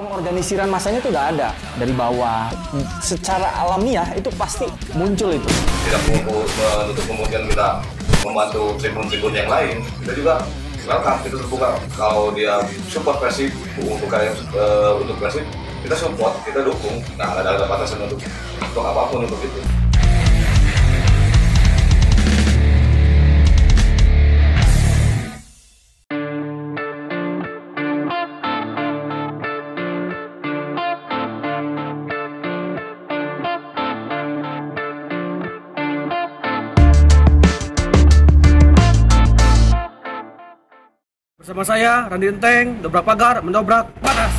Pengorganisiran masanya itu udah ada dari bawah. Secara alamiah itu pasti muncul itu. Tidak menutup kemungkinan kita membantu tribun-tribun yang lain. Kita juga welcome, kita terbuka. Kalau dia support Persib untuk Persib, kita support, kita dukung. Nah, ada batasan untuk apapun untuk itu. Bersama saya, Randy Ntenk, Dobrak Pagar, mendobrak batas.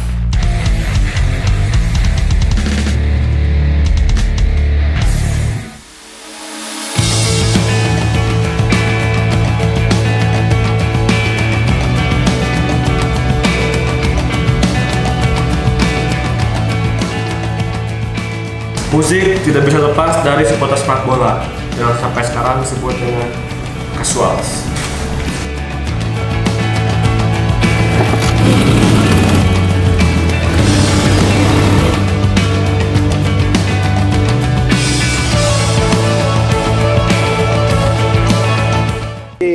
Musik tidak bisa lepas dari supporter sepak bola yang sampai sekarang disebut dengan casuals.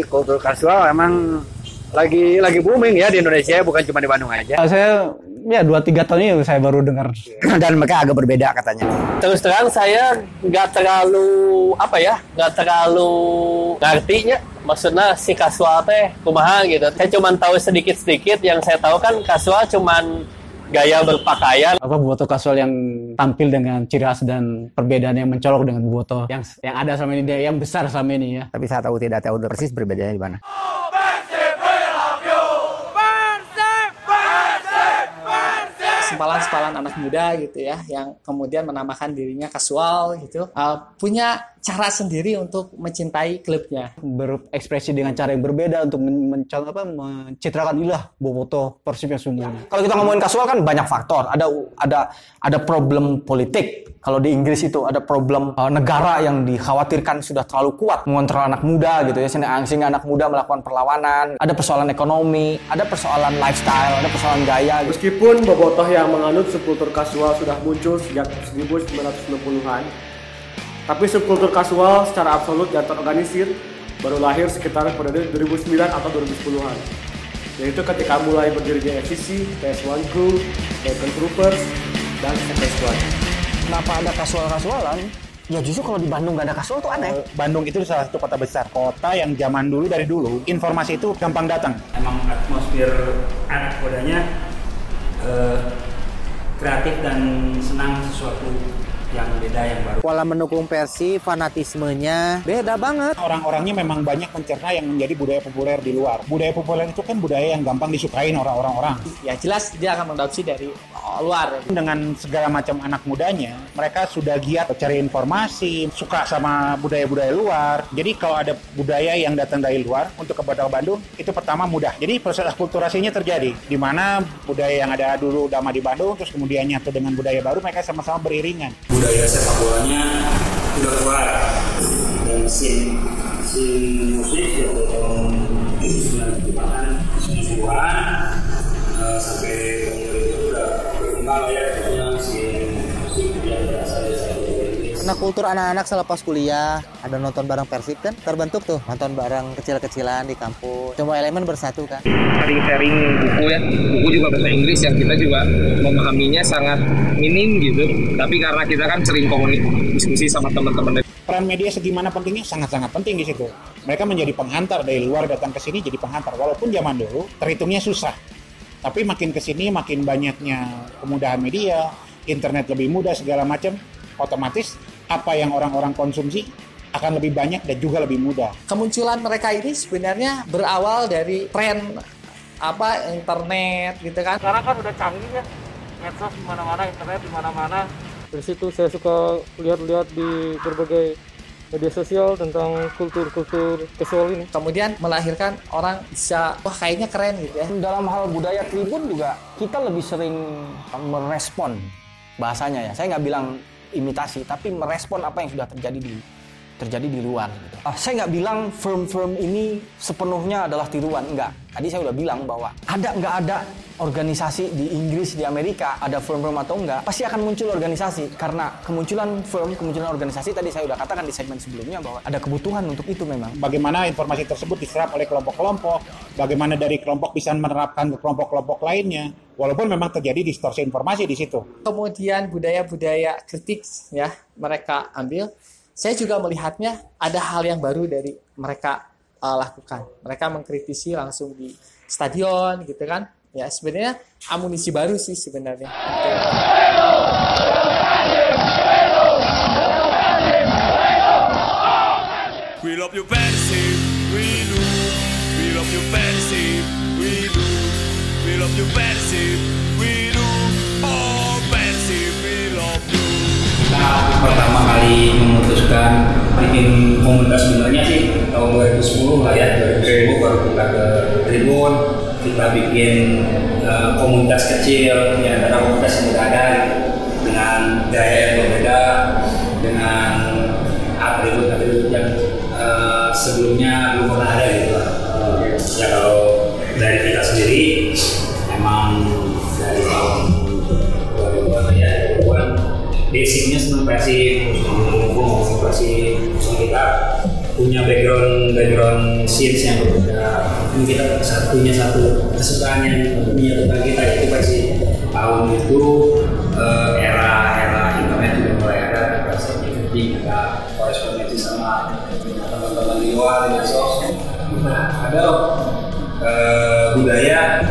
Kultur kasual emang lagi booming ya di Indonesia, bukan cuma di Bandung aja. Saya ya 2-3 tahun ini saya baru dengar dan mereka agak berbeda katanya. Terus terang saya nggak terlalu ngertinya. Maksudnya si kasual teh kumaha gitu. Saya cuma tahu sedikit-sedikit. Yang saya tahu kan kasual cuman gaya berpakaian. Apa bobotoh kasual yang tampil dengan ciri khas dan perbedaan yang mencolok dengan bobotoh yang ada selama ini, yang besar selama ini ya. Tapi saya tahu tidak tahu persis perbedaannya di mana. Oh, sempalan-sempalan anak muda gitu ya, yang kemudian menamakan dirinya kasual gitu, punya cara sendiri untuk mencintai klubnya, berekspresi dengan cara yang berbeda untuk mencitrakan ilah bobotoh Persib yang sungguhnya. Kalau kita ngomongin kasual kan banyak faktor, ada problem politik. Kalau di Inggris itu ada problem negara yang dikhawatirkan sudah terlalu kuat mengontrol anak muda gitu ya, sehingga anak muda melakukan perlawanan. Ada persoalan ekonomi, ada persoalan lifestyle, ada persoalan gaya. Gitu. Meskipun bobotoh yang menganut subkultur kasual sudah muncul sejak 1990-an, tapi subkultur kasual secara absolut dan terorganisir baru lahir sekitar periode 2009 atau 2010-an, yaitu ketika mulai berdirinya FCC, PS1 Crew, Second Troopers, dan Second Squad. Kenapa ada kasual-kasualan? Ya justru kalau di Bandung nggak ada kasual tuh aneh. Bandung itu salah satu kota besar, kota yang zaman dulu dari dulu informasi itu gampang datang. Emang atmosfer anak kodanya kreatif dan senang sesuatu yang beda, yang baru. Pola mendukung Persib, fanatismenya beda banget. Orang-orangnya memang banyak mencerna yang menjadi budaya populer di luar. Budaya populer itu kan budaya yang gampang disukain orang-orang. Ya jelas dia akan mengadopsi dari luar. Dengan segala macam anak mudanya, mereka sudah giat cari informasi, suka sama budaya-budaya luar. Jadi kalau ada budaya yang datang dari luar untuk ke Bandung, itu pertama mudah. Jadi proses akulturasinya terjadi, di mana budaya yang ada dulu lama di Bandung, terus kemudian nyatu dengan budaya baru, mereka sama-sama beriringan. Budaya sepak bolanya udah keluar, dan scene musik dari tahun 1970-an sampai tahun 2000 itu udah berkembang ya, punya scene musik yang berasal dari sepak bola Inggris. Nah, kultur anak-anak selepas kuliah ada nonton bareng Persib kan terbentuk tuh, nonton bareng kecil-kecilan di kampus, semua elemen bersatu kan. Sharing buku ya, buku juga bahasa Inggris yang kita juga memahaminya sangat minim gitu, tapi karena kita kan sering komunikasi, diskusi sama teman-teman. Peran media segimana pentingnya, sangat-sangat penting di situ. Mereka menjadi penghantar dari luar datang ke sini, jadi penghantar. Walaupun zaman dulu terhitungnya susah, tapi makin ke sini makin banyaknya kemudahan media, internet lebih mudah segala macam, otomatis apa yang orang-orang konsumsi akan lebih banyak dan juga lebih mudah. Kemunculan mereka ini sebenarnya berawal dari tren internet gitu kan. Sekarang kan udah canggih ya, medsos di mana-mana, internet di mana-mana. Dari situ saya suka lihat-lihat di berbagai media sosial tentang kultur-kultur kasual ini. Kemudian melahirkan orang bisa, wah kayaknya keren gitu ya. Dalam hal budaya tribun juga kita lebih sering merespon bahasanya ya. Saya nggak bilang imitasi, tapi merespon apa yang sudah terjadi di terjadi di luar. Saya nggak bilang firm-firm ini sepenuhnya adalah tiruan, enggak. Tadi saya udah bilang bahwa ada nggak ada organisasi di Inggris, di Amerika, ada firm-firm atau enggak, pasti akan muncul organisasi. Karena kemunculan firm, kemunculan organisasi, tadi saya udah katakan di segmen sebelumnya bahwa ada kebutuhan untuk itu memang. Bagaimana informasi tersebut diserap oleh kelompok-kelompok, bagaimana dari kelompok bisa menerapkan ke kelompok-kelompok lainnya, walaupun memang terjadi distorsi informasi di situ. Kemudian budaya-budaya kritik ya, mereka ambil. Saya juga melihatnya ada hal yang baru dari mereka lakukan. Mereka mengkritisi langsung di stadion gitu kan. Ya sebenarnya amunisi baru sih sebenarnya. We love you Persib, we do. We love you Persib, we do. We love you Persib, we do. Oh Persib, we love you. Nah, pertama kali memutuskan bikin komunitas sebenarnya sih tahun 2010 lah ya, 2010 baru kita ke Tribun, kita bikin komunitas kecil di antara komunitas yang ada dengan gaya yang berbeda, dengan atribut-atribut yang sebelumnya belum pernah ada gitu lah. Ya kalau dari kita sendiri emang dari tahun 2000 ya, basicnya senang Persib, ngomong Persib, kita punya background scenes yang berbeda. Kita punya satu kesukaan yang menyatukan kita, yaitu Persib. Tahun itu era internet juga mulai ada, jadi kita korespondensi sama teman-teman di luar, di sos. Nah, ada budaya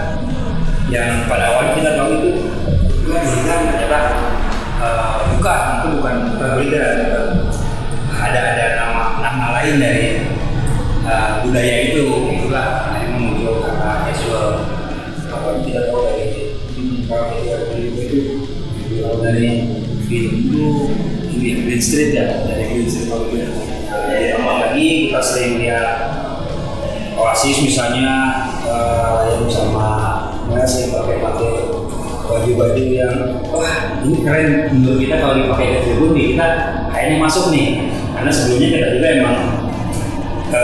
yang pada awalnya kita tahu itu bukan berbeda, ada nama lain dari budaya itu, itulah yang muncul kata casual. Kalau kita tahu dari kalau dari film itu Green Street ya, dari Green Street kalau itu ya lagi kita sering lihat Oasis misalnya yang sama mereka sering pakai baju-baju yang wah ini keren menurut kita kalau dipakai ke Tribun nih, kita kayaknya masuk nih karena sebelumnya kita juga emang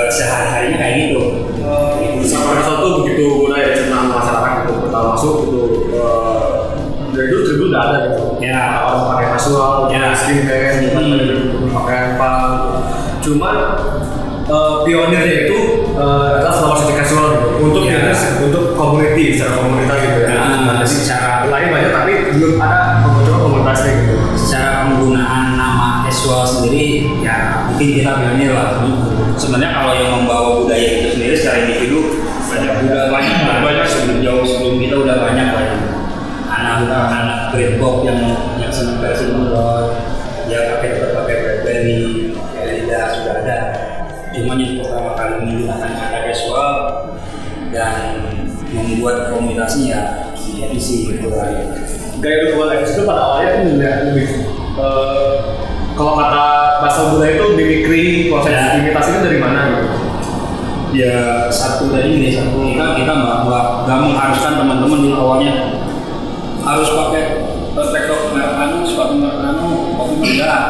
sehari-harinya kayak gitu. Sama satu begitu mulai tentang masyarakat itu pertama masuk itu dari dulu Tribun udah ada gitu ya, orang pakai kasual ya skincare cuman pakai apa cuman pionirnya itu adalah selama sisi kasual gitu untuk ya, untuk community secara komunitas gitu ya. Secara lain banyak tapi belum ada komunitasnya gitu. Secara penggunaan nama casual sendiri ya mungkin kita pionir lah. Sebenarnya kalau yang membawa budaya itu sendiri secara individu banyak sebelum kita udah banyak lah. Anak-anak breadbox yang senang versi modal, dia pakai Blackberry, Adidas sudah ada. Cuma yang pertama kali menggunakan kata casual dan membuat komunitasnya jadi sih bergaya. Gaya berbuat itu pada awalnya lebih kalau kata bahasa budaya itu mimikri proses ya. Imitasi itu dari mana gitu? Ya satu tadi ini satu kita nggak mengharuskan teman-teman di awalnya harus pakai tektok merkanu, sepatu merkanu, kopi merah.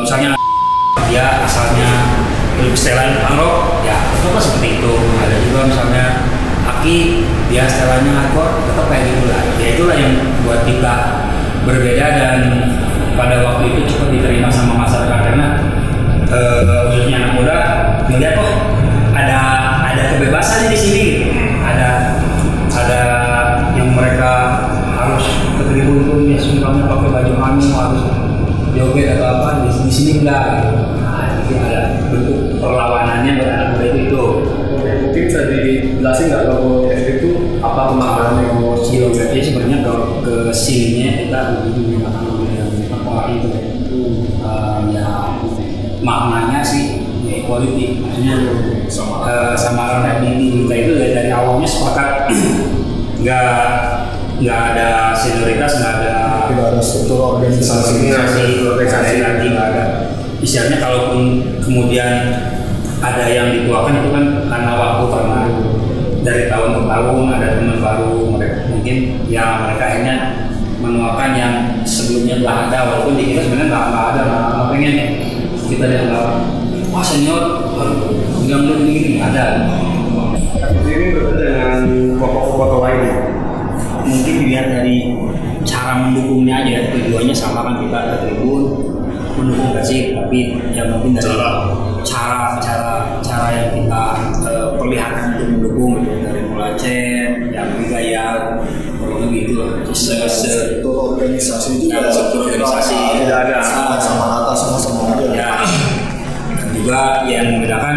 Misalnya ya asalnya setelan pangrok ya apa seperti itu. Ada juga misalnya Aki dia setelahnya ngakor tetap kayak gitu lah. Ya itulah yang buat kita berbeda dan pada waktu itu cukup diterima sama masyarakat karena khususnya anak muda melihat kok ada kebebasan di sini, ada yang mereka harus ketribun ya semuanya pakai baju anu harus joget atau apa di sini enggak. Nah, ada bentuk perlawanannya berarti itu. Mungkin bisa dijelasin nggak kalau itu apa pemahaman yang mau silo? Jadi sebenarnya kalau ke sininya kita menggunakan kata itu ya maknanya sih ya equality, maksudnya sama orang ini kita itu dari awalnya sepakat nggak ada senioritas, nggak ada struktur organisasi nanti nggak ada. Misalnya kalaupun kemudian ada yang dituakan itu kan karena waktu karena dari tahun ke tahun ada teman baru mereka mungkin ya mereka akhirnya menuakan yang sebelumnya telah ada walaupun di kita sebenarnya nggak ada pengen kita dianggap wah senior bilang gini ada. Ini berbeda dengan foto-foto lain. Mungkin dilihat dari cara mendukungnya aja. Tujuannya sama kan, kita ke tribun mendukung Persib, tapi yang mungkin dari cara yang kita perlihatkan untuk mendukung gitu, dari mulai chat, yang gaya kurang gitu lah. Struktur organisasi juga. Struktur organisasi tidak ada sama rata sama-sama aja. Ya. Dan juga yang membedakan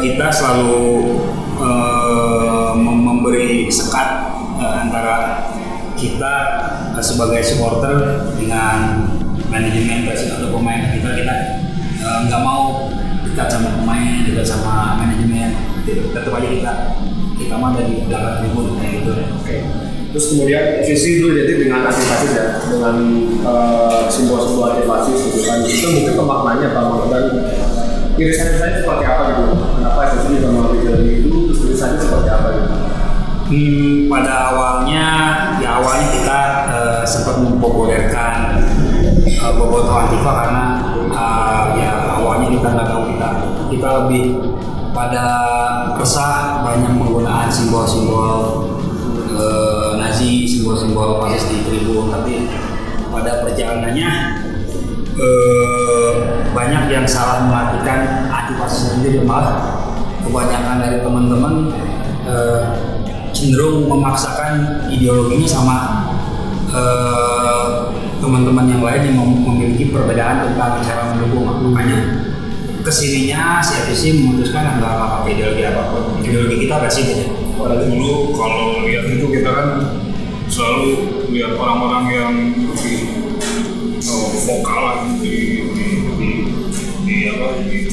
kita selalu memberi sekat antara kita sebagai supporter dengan manajemen Persib atau pemain. Kita nggak mau dekat sama pemain, dekat sama manajemen, tetap aja kita mah dari belakang tribun kayak gitu. Oke. Terus kemudian FSD dulu jadi dengan aktivasi ya, dengan simbol-simbol aktivasi sebutan itu mungkin pemaknanya Pak Mang dan irisannya saya seperti apa gitu? Kenapa FSD juga mau bicara itu? Terus irisannya seperti apa gitu? Pada awalnya, kita sempat mempopulerkan Bobotoh Antifa karena ya awalnya kita nggak tahu, kita lebih pada kesah banyak penggunaan simbol-simbol Nazi, simbol-simbol fasis di tribun, tapi pada perjalanannya banyak yang salah mengartikan aktivasi sendiri, malah kebanyakan dari teman-teman cenderung memaksakan ideologinya sama teman-teman yang lain yang memiliki perbedaan tentang cara mendukung. Makanya kesininya si FSC memutuskan nggak apa-apa ideologi apapun, ideologi kita Persib aja. Dulu kalau lihat itu kita kan selalu lihat orang-orang yang lebih vokal di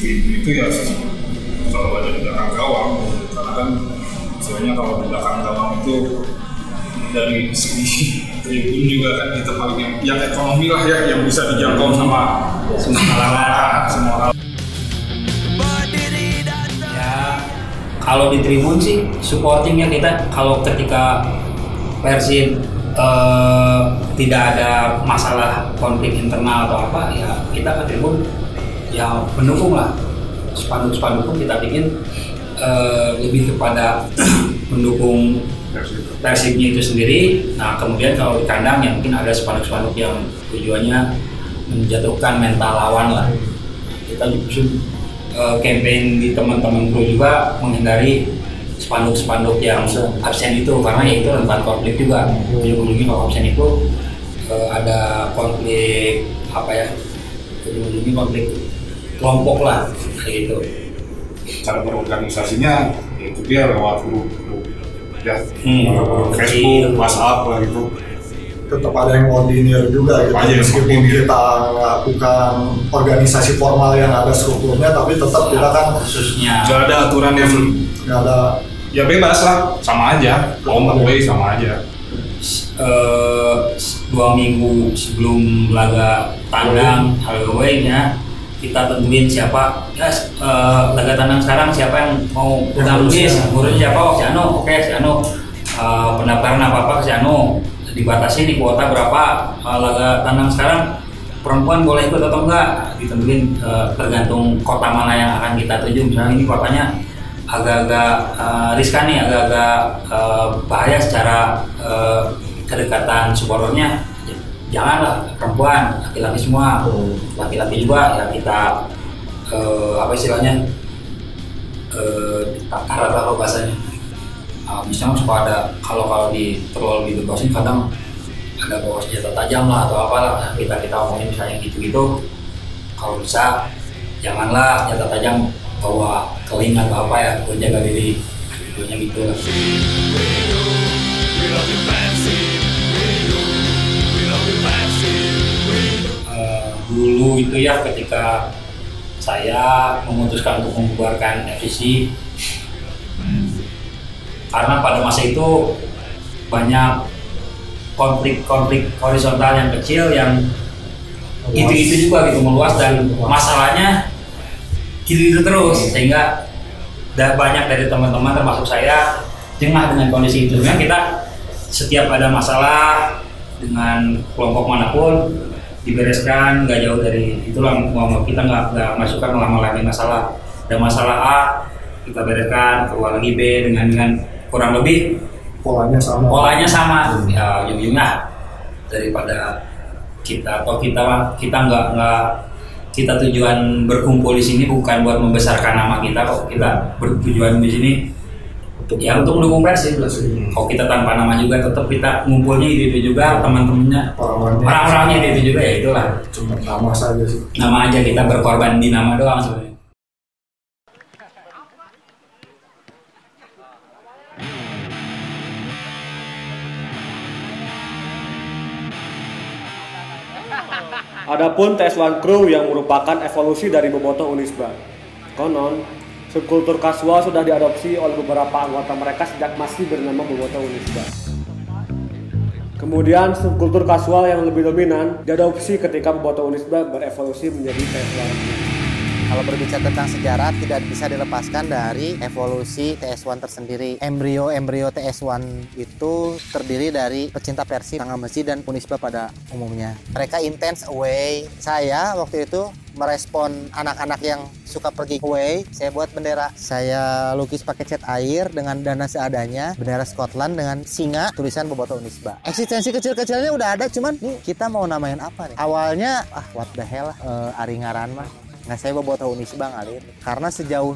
itu ya selalu ada di belakang gawang, karena kan sebenarnya kalau di belakang gawang itu dari segi tribun juga kan kita paling yang ekonomi lah ya, yang bisa dijangkau sama semua kalangan. Ya kalau di tribun sih supportingnya kita, kalau ketika Persib tidak ada masalah konflik internal atau apa ya, kita ke tribun ya mendukung lah, spanduk-spanduk pun kita bikin lebih kepada mendukung Persibnya itu sendiri. Nah kemudian kalau di kandang ya mungkin ada spanduk-spanduk yang tujuannya menjatuhkan mental lawan lah. Kita juga campaign di teman-teman kru juga menghindari spanduk-spanduk yang absen itu, karena ya itu rentan konflik juga. Ujung-ujungnya kalau absen itu ada konflik apa ya? Ujung-ujungnya konflik kelompok lah kayak gitu. Cara berorganisasinya itu dia lewat grup ya, Facebook, WhatsApp lah gitu. Tetap ada yang koordinir juga gitu, meskipun kita lakukan organisasi formal yang ada strukturnya, tapi tetap kita kan khususnya nggak ada aturan yang nggak ada, ya bebas lah, sama aja, komploi sama aja. 2 minggu sebelum laga tandang away-nya kita tentuin siapa ya, laga tandang sekarang siapa yang mau bertanding, ngurus siapa, oh si Anu, oke si Anu, pendaftaran apa-apa si Anu, dibatasi di kuota berapa, laga tandang sekarang perempuan boleh ikut atau enggak, ditentuin tergantung kota mana yang akan kita tuju. Misalnya ini kotanya agak-agak riskan nih, agak-agak bahaya secara kedekatan supporternya, janganlah perempuan, laki-laki semua, laki-laki juga ya kita apa istilahnya taruh apa bahasanya, misalnya suka ada kalau di terlalu dibebasin kadang ada bawa senjata tajam lah atau apalah, nah, kita omongin misalnya gitu, kalau bisa janganlah senjata tajam bawa keling atau apa ya, buat jaga diri, buatnya gitu lah. Dulu itu ya ketika saya memutuskan untuk membubarkan FCC karena pada masa itu banyak konflik-konflik horizontal yang kecil yang itu juga gitu meluas, dan masalahnya itu terus sehingga banyak dari teman-teman termasuk saya jengah dengan kondisi itu. Sebenarnya kita setiap ada masalah dengan kelompok manapun dibereskan nggak jauh dari itulah, mau kita nggak masukkan lama-lama masalah. Ada masalah A kita bereskan, keluar lagi B dengan kurang lebih polanya sama. Ya ujung-ujungnya daripada kita atau kita nggak kita tujuan berkumpul di sini bukan buat membesarkan nama kita kok, kita bertujuan di sini ya untuk mendukung Persib. Kalau kita tanpa nama juga tetap kita ngumpulnya itu juga teman-temannya, orang-orangnya itu juga, ya itulah cuma nama saja sih, nama aja kita berkorban di nama doang sebenarnya. Adapun TS1 Crew yang merupakan evolusi dari Bobotoh UNISBA. Konon, subkultur kasual sudah diadopsi oleh beberapa anggota mereka sejak masih bernama Bobotoh UNISBA. Kemudian, subkultur kasual yang lebih dominan diadopsi ketika Bobotoh UNISBA berevolusi menjadi TS1. Kalau berbicara tentang sejarah, tidak bisa dilepaskan dari evolusi TS1 tersendiri. Embrio TS1 itu terdiri dari pecinta Persib, Tangga Masjid, dan UNISBA pada umumnya. Mereka intense away. Saya waktu itu merespon anak-anak yang suka pergi away. Saya buat bendera. Saya lukis pakai cat air dengan dana seadanya. Bendera Scotland dengan singa tulisan Bobotoh UNISBA. Eksistensi kecil-kecilnya udah ada, cuman nih kita mau namain apa nih? Awalnya, what the hell Ari ngaran mah. Nah, saya Bobotoh UNISBA ngalir. Karena sejauh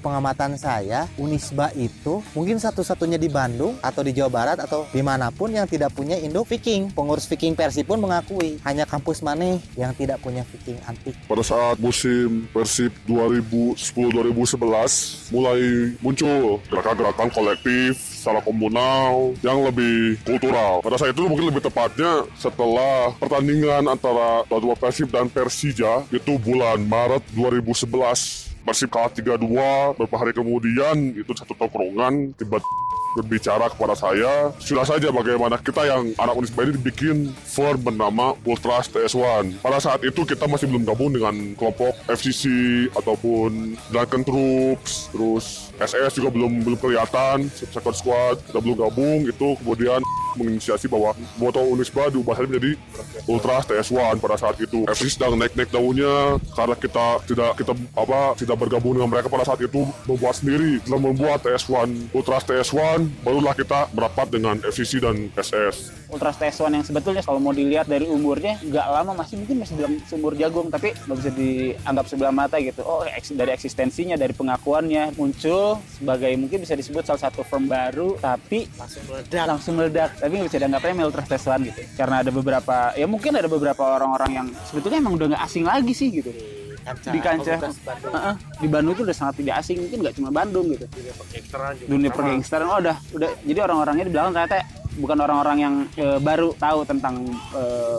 pengamatan saya, UNISBA itu mungkin satu-satunya di Bandung atau di Jawa Barat atau dimanapun yang tidak punya induk Viking. Pengurus Viking Persib pun mengakui hanya kampus mana yang tidak punya Viking antik. Pada saat musim Persib 2010-2011 mulai muncul gerakan-gerakan kolektif secara komunal yang lebih kultural. Pada saat itu mungkin lebih tepatnya setelah pertandingan antara Tuan Persib dan Persija itu bulan Maret 2011, Persib kalah 3-2, beberapa hari kemudian itu satu tongkrongan tiba-tiba berbicara kepada saya, sudah saja bagaimana kita yang anak UNISBA ini dibikin firm bernama Ultras TS1. Pada saat itu kita masih belum gabung dengan kelompok FCC ataupun Drunken Troopers, terus SPS juga belum kelihatan, Second Squad kita belum gabung. Itu kemudian menginisiasi bahwa Bobotoh UNISBA diubah menjadi Ultras TS1 pada saat itu. FCC sedang naik-naik daunnya karena kita tidak bergabung dengan mereka pada saat itu, membuat sendiri dalam membuat TS1 Ultras TS1. Barulah kita merapat dengan FCC dan SS. Ultras TS1 yang sebetulnya kalau mau dilihat dari umurnya nggak lama, mungkin masih dalam umur jagung, tapi nggak bisa dianggap sebelah mata gitu. Oh, dari eksistensinya, dari pengakuannya muncul sebagai mungkin bisa disebut salah satu firm baru, tapi langsung meledak. Tapi nggak bisa dianggapnya Ultras TS1 gitu, karena ada beberapa, ya mungkin ada beberapa orang-orang yang sebetulnya emang udah nggak asing lagi sih gitu. Di kancah di Bandung itu udah sangat tidak asing, mungkin nggak cuma Bandung gitu, dunia pergangsteran udah jadi orang-orangnya di belakang ternyata bukan orang-orang yang baru tahu tentang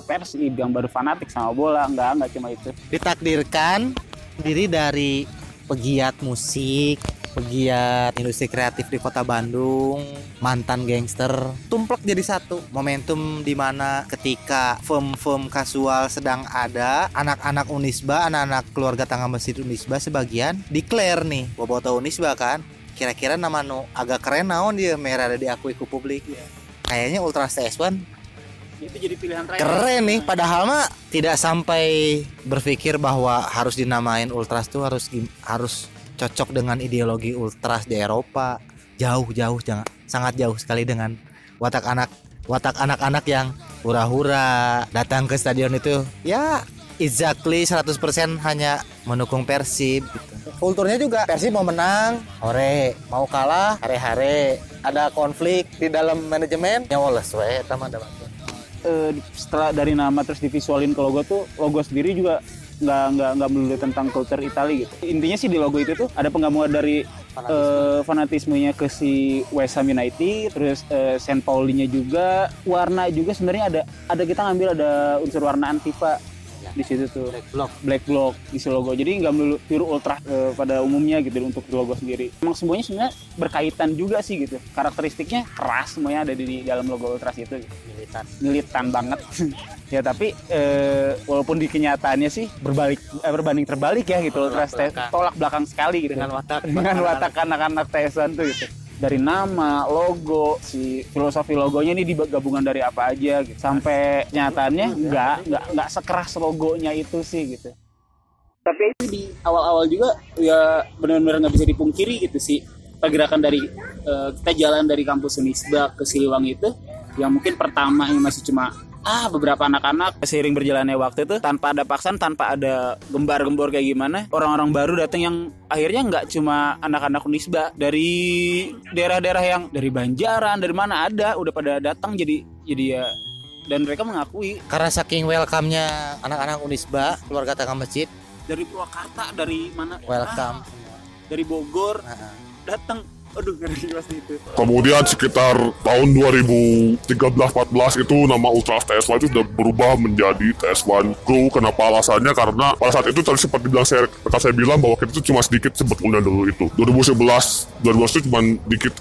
Persib, yang baru fanatik sama bola, nggak cuma itu. Ditakdirkan diri dari pegiat musik, pegiat industri kreatif di kota Bandung, mantan gangster, tumplek jadi satu. Momentum dimana ketika firm-firm kasual sedang ada, anak-anak UNISBA, anak-anak keluarga Tangga Masjid UNISBA sebagian declare nih Bobotoh UNISBA kan, kira-kira nama nu agak keren naon dia merah ada diakui ke publik. Kayaknya Ultras TS1 itu jadi pilihan terakhir. Keren nih, padahal mah tidak sampai berpikir bahwa harus dinamain Ultras tuh harus cocok dengan ideologi Ultras di Eropa. Jauh sangat jauh sekali dengan watak anak-anak yang hura-hura datang ke stadion itu. Ya, exactly 100% hanya mendukung Persib gitu. Kulturnya juga Persib mau menang, hore, mau kalah, hare-hare. Ada konflik di dalam manajemen. Ya woles we eta mah ada. Setelah dari nama terus divisualin ke logo tuh, logo sendiri juga nggak melulu tentang culture Italia gitu. Intinya sih di logo itu tuh ada penggabungan dari fanatismenya ke si West Ham United, terus Saint Paulinya juga, warna juga sebenarnya ada kita ngambil ada unsur warna Antifa ya, di situ tuh black block di si logo. Jadi nggak melulu biru Ultra pada umumnya gitu untuk logo sendiri. Emang semuanya sebenarnya berkaitan juga sih gitu. Karakteristiknya keras semuanya ada di dalam logo Ultras itu gitu. Militan banget. Ya tapi walaupun di kenyataannya sih berbanding terbalik ya gitu, Ultras tolak belakang sekali gitu dengan watak anak-anak TS1 tuh gitu. dari nama, logo, si filosofi logonya ini digabungan dari apa aja gitu. Sampai nyatanya nggak sekeras logonya itu sih gitu. Tapi itu di awal-awal juga ya benar-benar nggak bisa dipungkiri gitu sih. Pergerakan dari kita jalan dari kampus UNISBA ke Siliwang itu yang mungkin pertama yang masih cuma beberapa anak-anak. Seiring berjalannya waktu itu tanpa ada paksaan, tanpa ada gembar-gembor kayak gimana, orang-orang baru datang yang akhirnya nggak cuma anak-anak UNISBA, dari daerah-daerah yang dari Banjaran, dari mana ada, udah pada datang jadi ya. Dan mereka mengakui karena saking welcome-nya anak-anak UNISBA, keluarga Tangga Masjid dari Purwakarta, dari mana, welcome dari Bogor datang. Aduh, ngeri pasti itu. Kemudian sekitar tahun 2013-14 itu nama Ultras TS1 itu sudah berubah menjadi TS1 Crew. Kenapa? Alasannya karena pada saat itu tadi seperti bilang saya bilang bahwa kita itu cuma sedikit sebetulnya dulu itu. 2011 itu cuma dikit,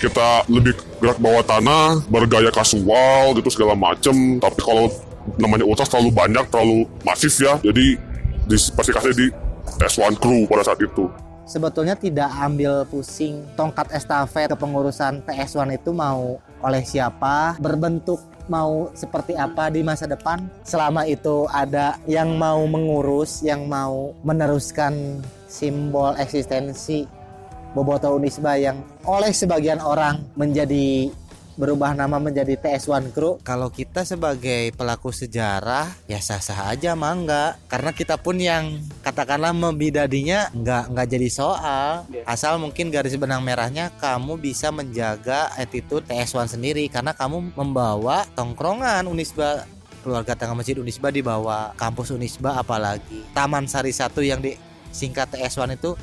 kita lebih gerak bawah tanah, bergaya kasual gitu segala macem. Tapi kalau namanya Ultras terlalu banyak, terlalu masif ya. Jadi dispesifikasinya di TS1 Crew pada saat itu. Sebetulnya tidak ambil pusing tongkat estafet kepengurusan TS1 itu mau oleh siapa, berbentuk mau seperti apa di masa depan. Selama itu ada yang mau mengurus, yang mau meneruskan simbol eksistensi Bobotoh UNISBA yang oleh sebagian orang menjadi berubah nama menjadi TS1 Crew. Kalau kita sebagai pelaku sejarah ya sah-sah aja mangga, karena kita pun yang katakanlah membidadinya nggak jadi soal, asal mungkin garis benang merahnya kamu bisa menjaga attitude TS1 sendiri, karena kamu membawa tongkrongan UNISBA, keluarga Tangga Masjid UNISBA dibawa kampus UNISBA, apalagi Taman Sari 1 yang disingkat TS1 itu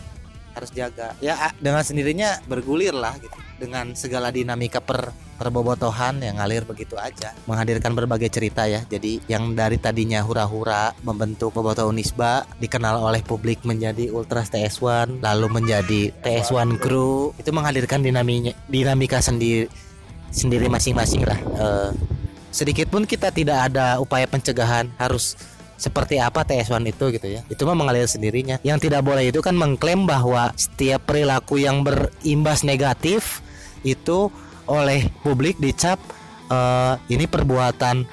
harus jaga ya, dengan sendirinya bergulir lah gitu, dengan segala dinamika perbobotohan yang ngalir begitu aja, menghadirkan berbagai cerita ya. Jadi yang dari tadinya hura-hura membentuk Bobotoh UNISBA, dikenal oleh publik menjadi Ultras TS1, lalu menjadi TS1 Crew, itu menghadirkan dinamika sendiri masing-masing lah. Sedikit pun kita tidak ada upaya pencegahan harus seperti apa TS1 itu gitu ya. Itu mah mengalir sendirinya. Yang tidak boleh itu kan mengklaim bahwa setiap perilaku yang berimbas negatif itu oleh publik dicap ini perbuatan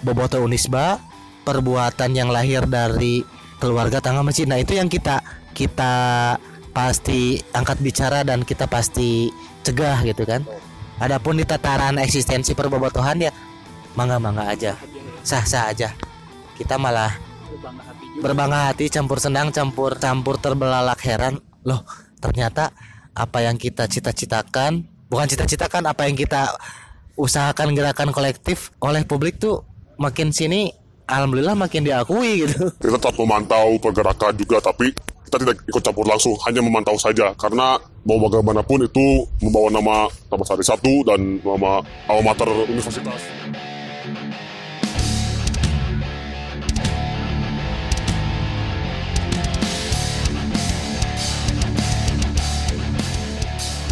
Bobotoh UNISBA, perbuatan yang lahir dari keluarga Tangga Masjid. Nah, itu yang kita pasti angkat bicara dan kita pasti cegah gitu kan. Adapun di tataran eksistensi perbobotohan ya mangga-mangga aja. Sah-sah aja. Kita malah berbangga hati, campur senang, campur terbelalak heran. Loh, ternyata apa yang kita apa yang kita usahakan gerakan kolektif oleh publik tuh makin sini alhamdulillah makin diakui gitu. Kita tetap memantau pergerakan juga, tapi kita tidak ikut campur langsung, hanya memantau saja. Karena mau bagaimanapun itu membawa nama Taman Sari 1 dan nama alma mater universitas.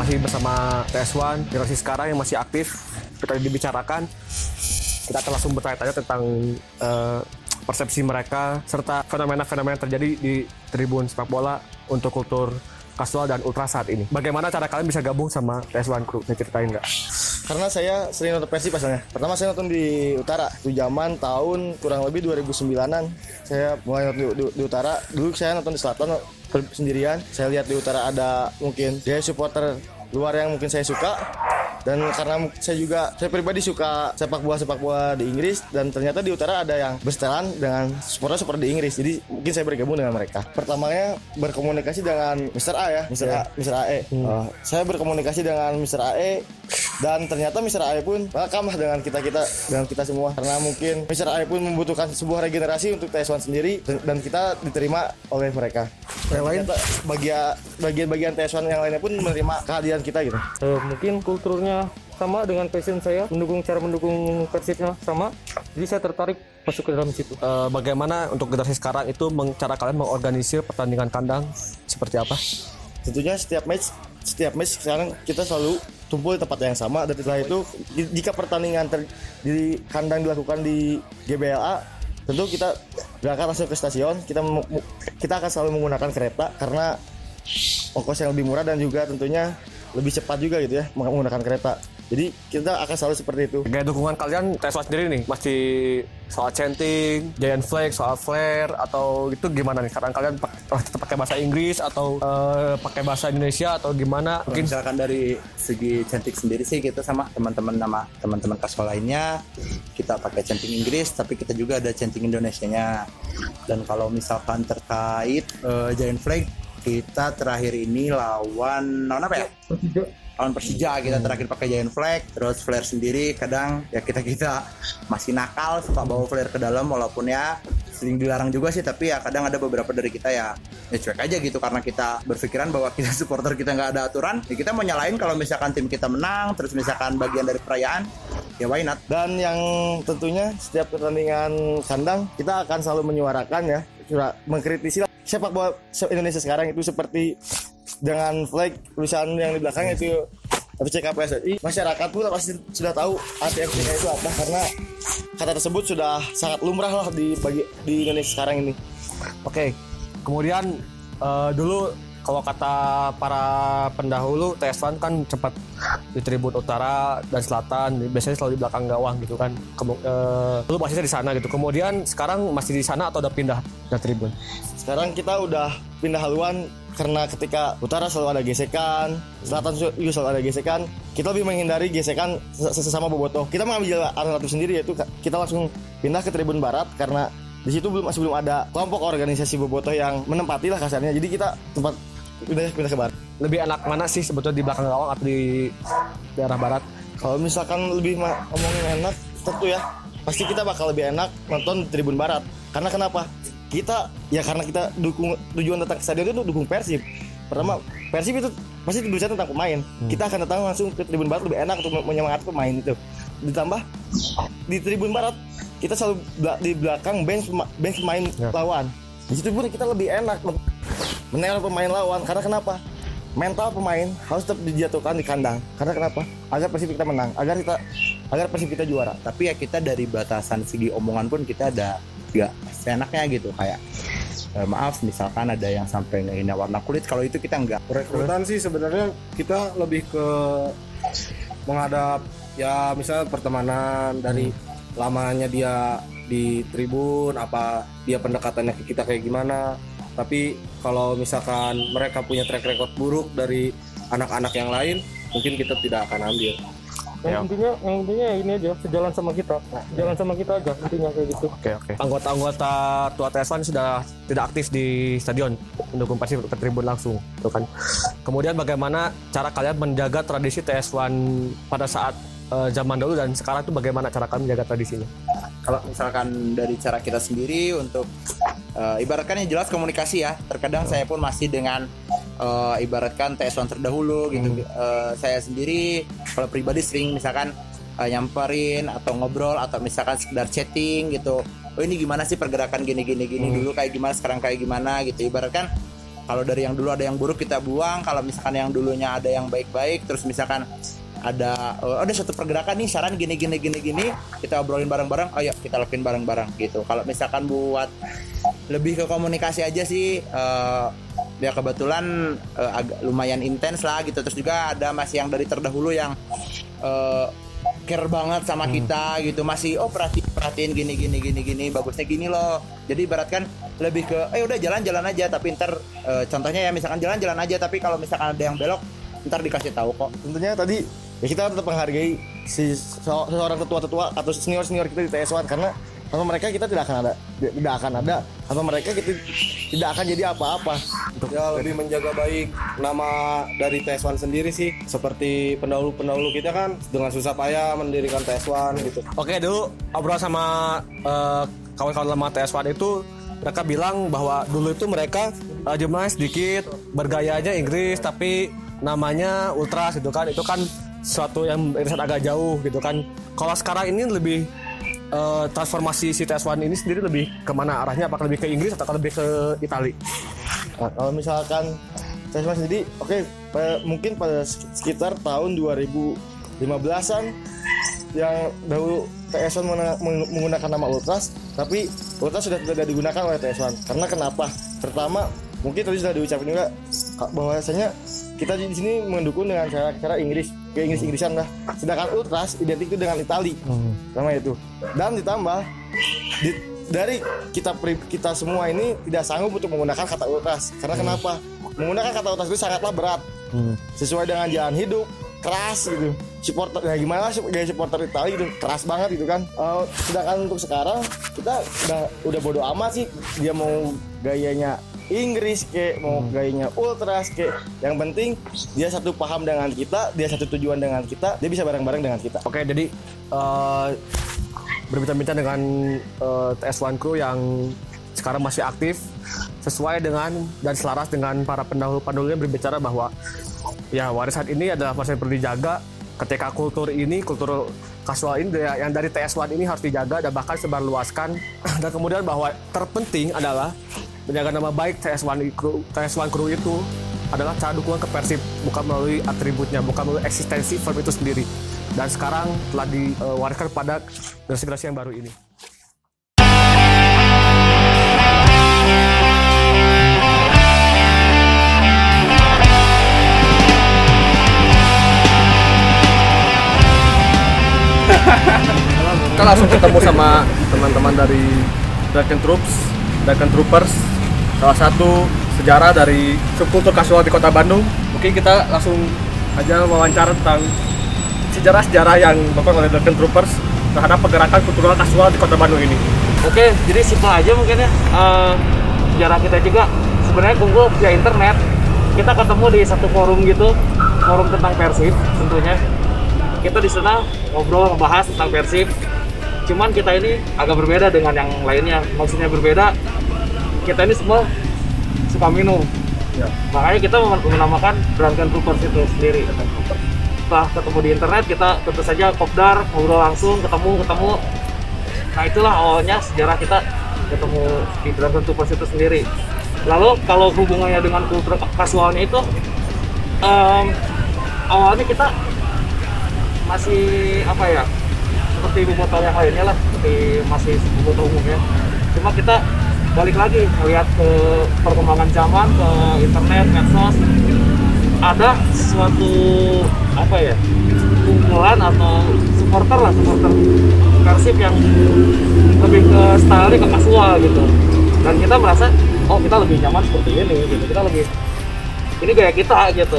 Masih bersama TS1, generasi sekarang yang masih aktif, kita dibicarakan, kita akan langsung bertanya-tanya tentang persepsi mereka, serta fenomena-fenomena yang terjadi di tribun sepak bola untuk kultur kasual dan ultra saat ini. Bagaimana cara kalian bisa gabung sama TS1 Crew? Saya ceritain nggak? Karena saya sering nonton Persib pasalnya. Pertama saya nonton di Utara, itu zaman tahun kurang lebih 2009-an. Saya mulai nonton di Utara, dulu saya nonton di Selatan, sendirian. Saya lihat di Utara ada mungkin dia supporter luar yang mungkin saya suka, dan karena saya pribadi suka sepak bola di Inggris, dan ternyata di Utara ada yang bersetelan dengan supporter di Inggris, jadi mungkin saya bergabung dengan mereka. Pertamanya berkomunikasi dengan Mr AE ya, Mr AE. Saya berkomunikasi dengan Mr AE dan ternyata Mr AE pun welcome dengan kita semua, karena mungkin Mr AE pun membutuhkan sebuah regenerasi untuk TS1 sendiri, dan kita diterima oleh mereka. Bagian-bagian TS1 yang lainnya pun menerima kehadiran kita gitu. Mungkin kulturnya sama dengan passion saya, cara mendukung Persibnya sama, jadi saya tertarik masuk ke dalam situ. Bagaimana untuk generasi sekarang itu cara kalian mengorganisir pertandingan kandang seperti apa? Tentunya setiap match sekarang kita selalu tumpul di tempat yang sama, dan setelah itu jika pertandingan di kandang dilakukan di GBLA, tentu kita berangkat langsung ke stasiun, kita akan selalu menggunakan kereta karena ongkos yang lebih murah, dan juga tentunya lebih cepat juga gitu ya menggunakan kereta. Jadi kita akan selalu seperti itu. Gaya dukungan kalian Tesla sendiri nih, pasti soal chanting, giant flag, soal flare atau itu gimana nih? Sekarang kalian pakai bahasa Inggris atau pakai bahasa Indonesia atau gimana? Mungkin misalkan dari segi chanting sendiri sih kita sama teman-teman kasual lainnya kita pakai chanting Inggris, tapi kita juga ada chanting Indonesianya. Dan kalau misalkan terkait giant flag, kita terakhir ini lawan apa ya? Persija. Lawan Persija kita terakhir pakai giant flag, terus flare sendiri kadang ya kita masih nakal suka bawa flare ke dalam, walaupun ya sering dilarang juga sih, tapi ya kadang ada beberapa dari kita ya cuek aja gitu, karena kita berpikiran bahwa kita supporter kita nggak ada aturan, ya kita mau nyalain kalau misalkan tim kita menang, terus misalkan bagian dari perayaan ya why not. Dan yang tentunya setiap pertandingan kandang kita akan selalu menyuarakan ya, mengkritisi sepak bola Indonesia sekarang itu seperti dengan flag tulisan yang di belakang itu FCK PSI. Masyarakat pun pasti sudah tahu arti FCK itu apa, karena kata tersebut sudah sangat lumrah lah di Indonesia sekarang ini. Oke, kemudian dulu kalau kata para pendahulu TS1 kan cepat di tribun utara dan selatan, biasanya selalu di belakang gawang gitu kan. Dulu basisnya di sana gitu. Kemudian sekarang masih di sana atau udah pindah ke tribun? Sekarang kita udah pindah haluan, karena ketika utara selalu ada gesekan, selatan juga selalu ada gesekan. Kita lebih menghindari gesekan sesama bobotoh. Kita mengambil alternatif sendiri, yaitu kita langsung pindah ke tribun barat, karena di situ masih belum ada kelompok organisasi bobotoh yang menempati lah kasarnya. Jadi kita tempat pindah ke barat. Lebih enak mana sih sebetulnya, di belakang gawang atau di daerah barat? Kalau misalkan lebih ngomongin enak, tentu ya pasti kita bakal lebih enak nonton di tribun barat. Karena kenapa? Karena kita dukung, tujuan datang ke stadion itu dukung Persib. Pertama, Persib itu pasti berbicara tentang pemain. Kita akan datang langsung ke tribun barat, lebih enak untuk menyemangati pemain itu. Ditambah di tribun barat kita selalu di belakang bench pemain lawan. Di situ pun kita lebih enak meneror pemain lawan. Karena kenapa? Mental pemain harus tetap dijatuhkan di kandang. Karena kenapa? Agar Persib kita menang, agar Persib kita juara. Tapi ya kita dari batasan segi omongan pun kita ada nggak seenaknya gitu, kayak maaf misalkan ada yang sampai ngehina warna kulit, kalau itu kita nggak. Rekrutan sih sebenarnya kita lebih ke menghadap ya, misalnya pertemanan dari lamanya dia di tribun, apa dia pendekatannya ke kita kayak gimana. Tapi kalau misalkan mereka punya track record buruk dari anak-anak yang lain, mungkin kita tidak akan ambil. Yang intinya ini aja, sejalan sama kita. Jalan sama kita aja, intinya kayak gitu. Oke. Anggota-anggota tua TS1 sudah tidak aktif di stadion, mendukung Persib ke tribun langsung, tuh kan. Kemudian bagaimana cara kalian menjaga tradisi TS1 pada saat zaman dulu dan sekarang itu, bagaimana cara kalian menjaga tradisinya? Kalau misalkan dari cara kita sendiri untuk ibaratkan yang jelas komunikasi ya. Terkadang saya pun masih dengan ibaratkan TS1 terdahulu gitu. Saya sendiri kalau pribadi sering misalkan nyamperin atau ngobrol atau misalkan sekedar chatting gitu. Oh ini gimana sih pergerakan gini dulu kayak gimana, sekarang kayak gimana gitu. Ibaratkan kalau dari yang dulu ada yang buruk kita buang, kalau misalkan yang dulunya ada yang baik-baik, terus misalkan ada satu pergerakan nih, saran gini kita obrolin bareng-bareng, ayo kita lakuin bareng-bareng gitu. Kalau misalkan buat lebih ke komunikasi aja sih, ya kebetulan agak lumayan intens lah gitu. Terus juga ada masih yang dari terdahulu yang care banget sama kita gitu, masih perhatiin gini bagusnya gini loh. Jadi ibaratkan lebih ke udah jalan-jalan aja, tapi ntar contohnya ya misalkan jalan-jalan aja, tapi kalau misalkan ada yang belok ntar dikasih tahu kok. Tentunya tadi ya kita tetap menghargai si seorang tetua-tetua atau senior-senior kita di TS1, karena tanpa mereka kita tidak akan ada, tanpa mereka kita tidak akan jadi apa-apa. Ya lebih menjaga baik nama dari TS1 sendiri sih, seperti pendahulu-pendahulu kita kan dengan susah payah mendirikan TS1 gitu. Oke, dulu obrol sama kawan-kawan lama TS1 itu, mereka bilang bahwa dulu itu mereka jumlahnya sedikit, bergayanya Inggris tapi namanya Ultras gitu kan. Itu kan suatu yang irisan agak jauh gitu kan. Kalau sekarang ini lebih transformasi si TS1 ini sendiri lebih kemana arahnya? Apakah lebih ke Inggris atau lebih ke Italia? Nah, kalau misalkan TS1 sendiri, mungkin pada sekitar tahun 2015-an yang dahulu TS1 menggunakan nama Ultras, tapi Ultras sudah tidak digunakan oleh TS1. Karena kenapa? Pertama, mungkin tadi sudah diucapkan juga bahwasanya Kita di sini mendukung dengan cara Inggris, ke Inggris-Inggrisan lah. Sedangkan Ultras identik itu dengan Itali, sama itu. Dan ditambah dari kita semua ini tidak sanggup untuk menggunakan kata Ultras. Karena kenapa? Menggunakan kata Ultras itu sangatlah berat, sesuai dengan jalan hidup, keras gitu. Supporter, ya gimana lah gaya supporter Italia gitu, keras banget gitu kan. Sedangkan untuk sekarang kita udah bodo amat sih, dia mau gayanya Inggris kayak mau gayanya Ultras kayak, yang penting dia satu paham dengan kita, dia satu tujuan dengan kita, dia bisa bareng-bareng dengan kita. Oke, jadi berbincang-bincang dengan TS1 Crew yang sekarang masih aktif sesuai dengan dan selaras dengan para pendahulunya berbicara bahwa ya warisan ini adalah masih perlu dijaga. Ketika kultur kasual ini yang dari TS1 ini harus dijaga dan bahkan sebarluaskan, dan kemudian bahwa terpenting adalah menjaga nama baik TS1 Crew itu adalah cara dukungan ke Persib, bukan melalui atributnya, bukan melalui eksistensi firm itu sendiri. Dan sekarang telah diwariskan pada generasi yang baru ini. Kita langsung ketemu sama teman-teman dari Drunken Troopers, salah satu sejarah dari subkultur kasual di kota Bandung. Mungkin kita langsung aja wawancara tentang sejarah-sejarah yang dilakukan oleh Drunken Troopers terhadap pergerakan kultural kasual di kota Bandung ini. Oke, jadi simpel aja mungkin ya, sejarah kita juga sebenarnya kumpul via internet. Kita ketemu di satu forum gitu, forum tentang Persib tentunya. Kita di sana ngobrol, membahas tentang Persib. Cuman kita ini agak berbeda dengan yang lainnya. Maksudnya berbeda, kita ini semua suka minum. Ya. Makanya kita menamakan Drunken Troopers itu sendiri. Setelah ketemu di internet, kita tentu saja kopdar, ngobrol langsung, ketemu. Nah itulah awalnya sejarah kita ketemu di Drunken Troopers itu sendiri. Lalu kalau hubungannya dengan kultur kasualnya itu, awalnya kita masih apa ya, seperti bobotoh yang lainnya lah, seperti masih bobotoh umumnya. Cuma kita balik lagi melihat ke perkembangan zaman, ke internet, medsos, ada sesuatu apa ya, kumpulan atau supporter Persib yang lebih ke style ke kasual gitu. Dan kita merasa oh kita lebih nyaman seperti ini gitu, kita lebih ini gaya kita gitu.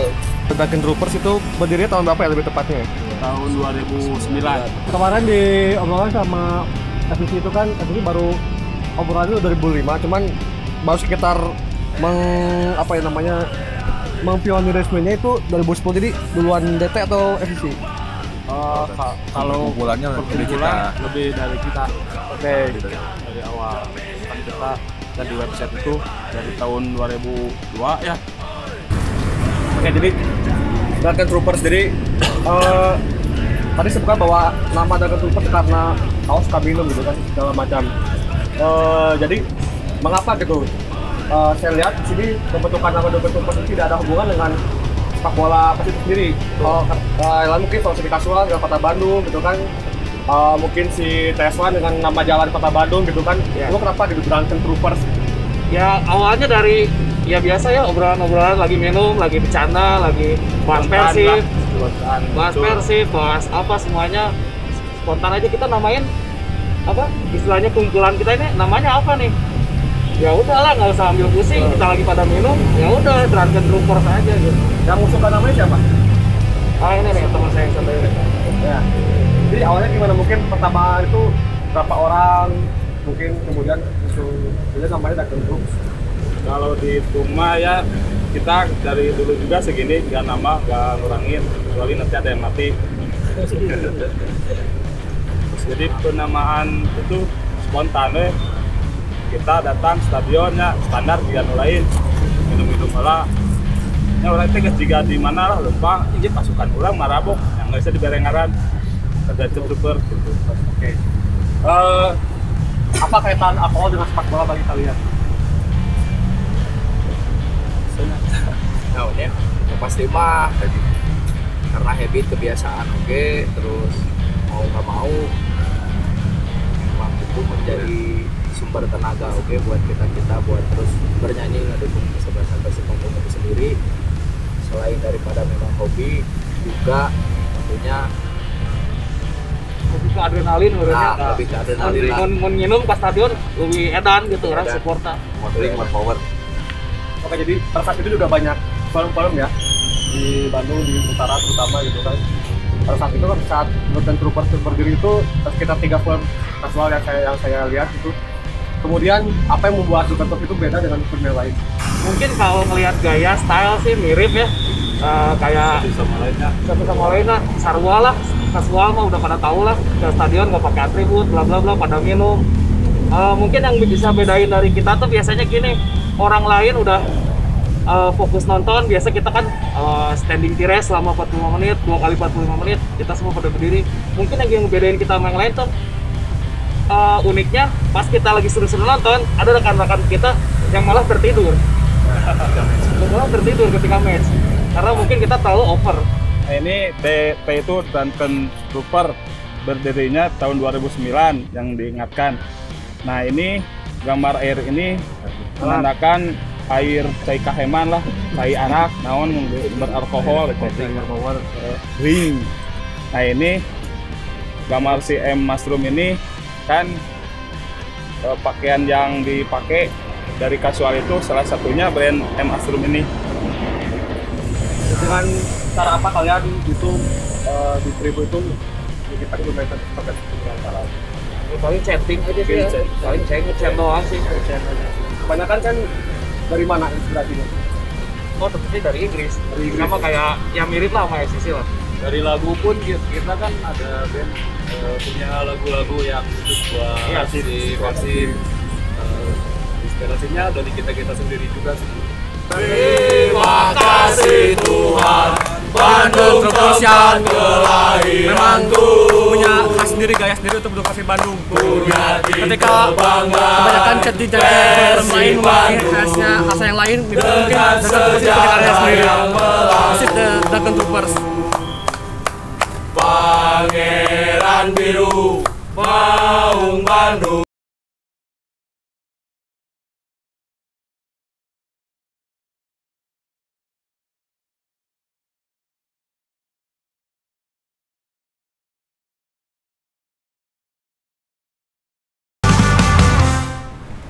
Drunken Troopers itu berdirinya tahun berapa ya lebih tepatnya? Tahun 2009. Kemarin di obrolan sama FSD itu kan, FSD baru obrolannya 2005, cuman baru sekitar mempionerismenya itu 2010, jadi duluan DT atau FSD? Kalau bulannya lebih dari kita. Oke. Dari awal kita dari website itu dari tahun 2002 ya. Oke, jadi Drunken Troopers, jadi tadi sebutkan bahwa nama Drunken Troopers karena kaos suka minum gitu kan, segala macam. Jadi mengapa gitu? Saya lihat di sini pembentukan nama Drunken Troopers ini tidak ada hubungan dengan sepak bola Persib sendiri. Kalau mungkin kalau di kasual di kota Bandung gitu kan, mungkin si TS1 dengan nama jalan kota Bandung gitu kan. Yeah. Lu kenapa gitu Drunken Troopers? Ya awalnya dari ya biasa ya, obrolan-obrolan lagi minum, lagi bercanda, lagi bahas Persib, bahas apa semuanya spontan aja. Kita namain apa istilahnya kumpulan kita ini namanya apa nih? Ya udahlah, nggak usah ambil pusing, kita lagi pada minum, ya udah Drunken Troopers aja gitu. Yang suka namanya siapa? Ah ini nih teman saya yang satu ini. Ya. Jadi awalnya gimana, mungkin pertama itu berapa orang, mungkin kemudian itu namanya Drunken Troopers. Kalau di rumah ya, kita dari dulu juga segini, nggak nambah, nggak ngurangin, kecuali nanti ada yang mati. Jadi penamaan itu spontan, kita datang stadionnya standar, dia nulain minum-minum lah. Ya orang itu jika di mana lah lupa, ini pasukan ulang marabok, yang nggak bisa diberengaran, ada youtuber gitu. Oke. Apa kaitan alkohol dengan sepak bola bagi kalian? Nah, ya pasti mah tadi karena habit kebiasaan, oke, terus mau nggak mau memang itu menjadi sumber tenaga, oke, buat kita buat terus bernyanyi, ngedukung kesebelasan Persib Bandung itu sendiri. selain daripada memang hobi, juga tentunya lebih ke adrenalin menurutnya. Nah, lebih ke adrenalin lah. Mau nginum ke stadion lebih edan gitu, orang supporter. Motoring, power. Oke, jadi Persib itu juga banyak forum-forum ya di Bandung, di utara terutama gitu kan. Pada saat itu kan saat Drunken Troopers berdiri itu sekitar 3 forum nasional yang saya lihat itu. Kemudian apa yang membuat Drunken Troopers itu beda dengan forum yang lain? Mungkin kalau melihat gaya style sih mirip ya. Kayak satu sama lain lah, sarwa lah, kasual mah udah pada tahu lah, ke stadion nggak pakai atribut, bla bla bla, pada minum. Mungkin yang bisa bedain dari kita tuh biasanya gini, orang lain udah fokus nonton, biasa kita kan standing tires selama 45 menit, 2 kali 45 menit, kita semua pada berdiri. Mungkin yang ngebedain kita sama yang lain tuh, uniknya pas kita lagi seru-seru nonton, ada rekan-rekan kita yang malah tertidur. Ketika match, karena mungkin kita terlalu over. Nah, ini TT itu Drunken Troopers berdirinya tahun 2009 yang diingatkan. Nah, ini gambar air ini menandakan air cai kaheman lah, cai anak, naon beralkohol, ring. Nah, ini gambar si M Mushroom ini kan pakaian yang dipakai dari kasual itu salah satunya brand M Mushroom ini. Dengan cara apa kalian itu di tribun itu dipakai bermain pakai cara? Paling chatting aja sih, paling chatting doang sih. Kebanyakan kan dari mana inspirasinya? Oh tentunya dari Inggris. Sama kayak yang mirip lah sama FCC lah. Dari lagu pun kita kan ada band punya lagu-lagu yang buat di versi inspirasinya dari kita sendiri juga sih. Terima kasih Tuhan, Bandung tersiar kelahiranku. Memang punya khas sendiri, gaya sendiri untuk edukasi Bandung. Ketika kebanyakan chat-chat bermain khasnya, khas yang lain itu mungkin sejarah sendiri. Musik Drunken Troopers. Pangeran biru, Maung Bandung.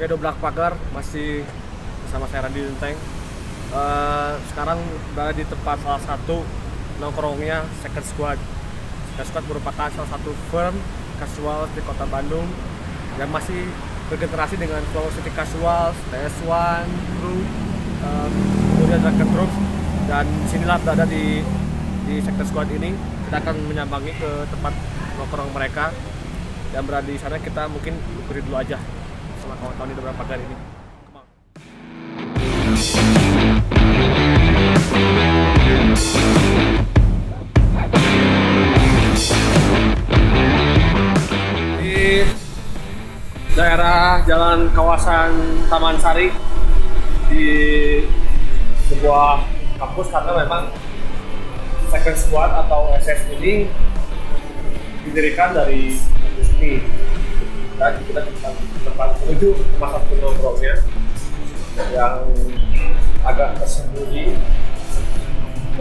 Oke, Dobrak Pagar masih bersama saya Randy Ntenk. Sekarang berada di tempat salah satu nongkrongnya Second Squad. Second Squad merupakan salah satu firm kasual di kota Bandung yang masih bergenerasi dengan Velocity Casual, TS1 Crew, kemudian Drunken Troopers. Dan sinilah berada di Second Squad ini. Kita akan menyambangi ke tempat nongkrong mereka. Dan berada di sana kita mungkin beri dulu aja sama kawan-kawan di Dobrak Pagar ini. Di daerah jalan kawasan Taman Sari di sebuah kampus, karena memang Second Squad atau SS ini didirikan dari University. Kita tempat menuju masa nongkrongnya yang agak tersembunyi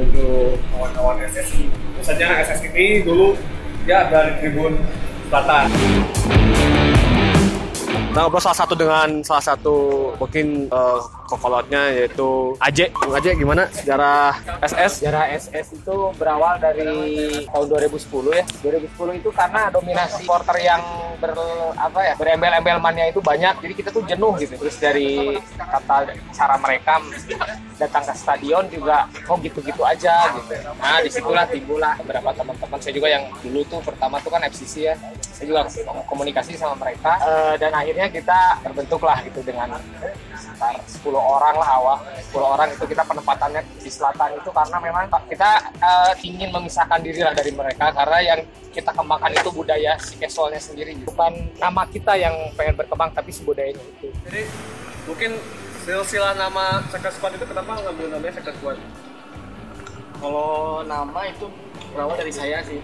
menuju kawan-kawan SSI. Biasanya SSI ini dulu ya dari tribun selatan. Nah, ngobrol salah satu mungkin kokolotnya yaitu Aje. Bung Aje, gimana sejarah SS? Sejarah SS itu berawal dari tahun 2010 ya. 2010 itu karena dominasi supporter yang berembel-embel mania itu banyak. Jadi kita tuh jenuh gitu. Terus dari kata cara mereka datang ke stadion juga gitu-gitu aja gitu. Nah, disitulah timbullah beberapa teman-teman saya juga yang dulu tuh pertama tuh kan FCC ya. Saya juga komunikasi sama mereka dan akhirnya kita terbentuklah gitu dengan sekitar 10 orang lah awal. 10 orang itu kita penempatannya di selatan itu karena memang kita ingin memisahkan diri lah dari mereka, karena yang kita kembangkan itu budaya si casualnya sendiri, bukan nama kita yang pengen berkembang tapi si budayanya itu. Jadi mungkin silsilah nama Second Squad itu kenapa ngambil namanya Second Squad? Kalau nama itu berawal dari saya sih.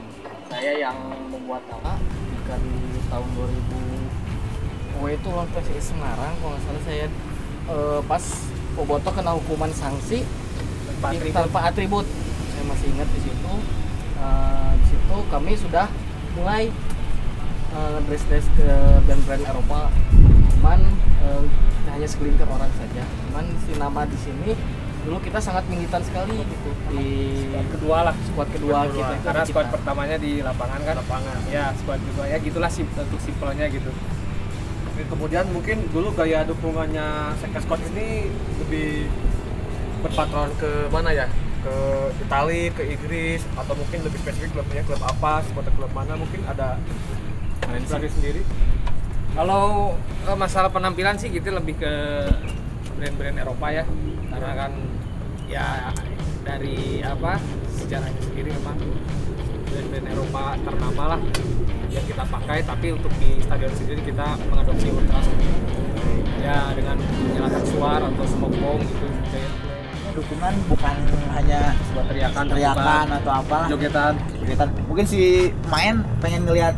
Saya yang membuat nama dari tahun 2000. Gue itu lawan Persib Semarang, kalau nggak salah saya pas Bobotoh kena hukuman sanksi, tanpa atribut. Saya masih ingat di situ. Kami sudah mulai dress ke brand-brand Eropa, cuman hanya segelintir orang saja. Cuman si nama di sini dulu kita sangat militan sekali gitu di squad kedua. Karena squad pertamanya di lapangan kan. Ya, squad kedua ya gitulah untuk simpelnya gitu. Kemudian mungkin dulu gaya dukungannya Second Squad ini lebih berpatron ke mana ya? Ke Italia, ke Inggris, atau mungkin lebih spesifik klubnya klub apa, supporter klub mana, mungkin ada brand sendiri. Kalau masalah penampilan sih gitu lebih ke brand-brand Eropa ya, karena kan ya dari apa sejarahnya sendiri memang brand-brand Eropa ternama lah yang kita pakai, tapi untuk di stadion sendiri kita mengadopsi ultras ya dengan menyalakan suara atau semokong gitu. Dukungan bukan hanya sebuah teriakan atau apalah, jogetan. Mungkin si main pengen ngelihat,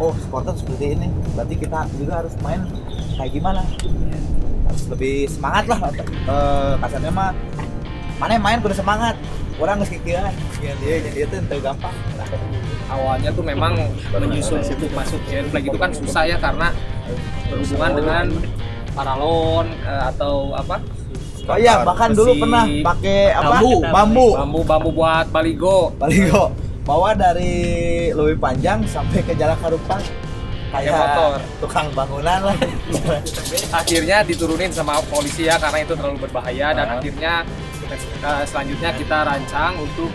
oh supporter seperti ini, berarti kita juga harus main kayak gimana, harus lebih semangat lah. Kasarnya mah mana yang main kudu semangat, orang nggak sekian jadi itu terlalu gampang. Awalnya tuh memang menyusun untuk masuk genre itu kan susah ya, karena berhubungan dengan paralon atau apa. Oh iya, bahkan dulu pernah pakai apa? Bambu buat baligo. Bawa dari lebih panjang sampai ke jalan Karupang kayak motor, tukang bangunan lah. Akhirnya diturunin sama polisi ya, karena itu terlalu berbahaya. Dan akhirnya selanjutnya kita rancang untuk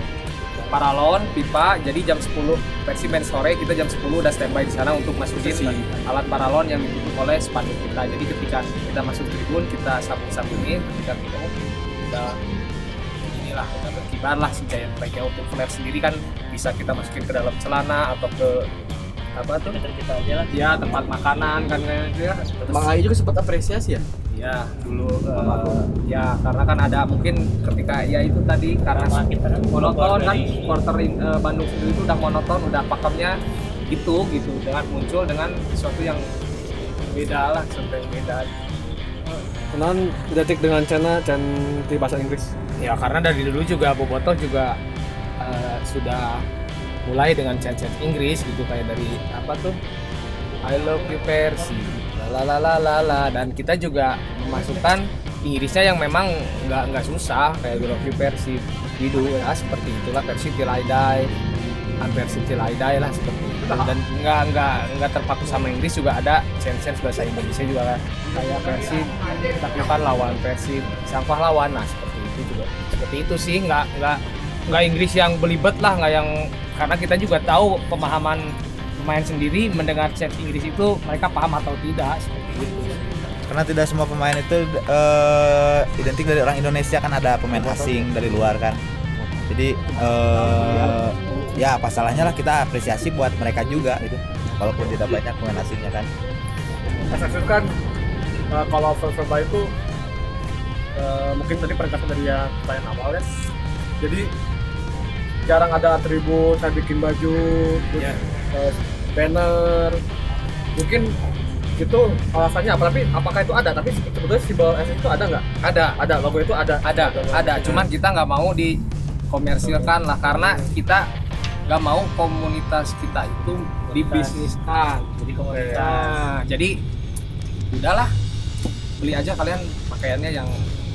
paralon, pipa. Jadi jam 10 versi main sore, kita jam 10 udah standby di sana untuk masukin si alat paralon yang ditutup oleh spanduk kita. Jadi ketika kita masuk tribun, kita sambung-sambungin, ketika kita udah berkibar lah si giant flag. Untuk flare sendiri kan bisa kita masukin ke dalam celana atau ke apa tuh? Kita aja lah. Ya, tempat makanan kan ya. Mang Ayu juga sempat apresiasi ya? Ya dulu ya, karena kan ada mungkin ketika ya itu tadi karena monoton kan supporter Bandung sendiri itu udah monoton, udah pakemnya gitu dengan muncul dengan sesuatu yang beda lah, sesuatu yang beda. Kenan identik dengan Cina dan di bahasa Inggris. Ya karena dari dulu juga Bobotoh juga sudah mulai dengan chant-chant Inggris gitu, kayak dari apa tuh I love you Persib. Dan kita juga memasukkan Inggrisnya yang memang nggak susah kayak Europe Persib gitu ya, seperti itulah Persib Tilaidai, Persib Tilaidai lah seperti itu. Dan nggak terpaku sama Inggris, juga ada sense bahasa Indonesia juga lah. Kayak Persib taklukan lawan Persib, sampah lawan, nah seperti itu juga. Seperti itu sih, nggak Inggris yang belibet lah, nggak yang, karena kita juga tahu pemahaman pemain sendiri mendengar chat Inggris itu mereka paham atau tidak seperti itu. Karena tidak semua pemain itu identik dari orang Indonesia, kan ada pemain asing dari luar kan. Jadi ya pasalnya lah kita apresiasi buat mereka juga gitu. Walaupun tidak banyak pemain asingnya kan. Saya kan kalau verbal itu mungkin tadi perkataan dari yang pertanyaan awal ya. Jadi jarang ada atribut, saya bikin baju, yeah. Banner, mungkin itu alasannya apa? Tapi apakah itu ada? Tapi sebetulnya simbol S itu ada nggak? Ada, logo itu ada. Cuman kita nggak mau dikomersilkan lah, karena kita nggak mau komunitas kita itu dibisniskan. Jadi komunitas. Nah, jadi udahlah, beli aja kalian pakaiannya yang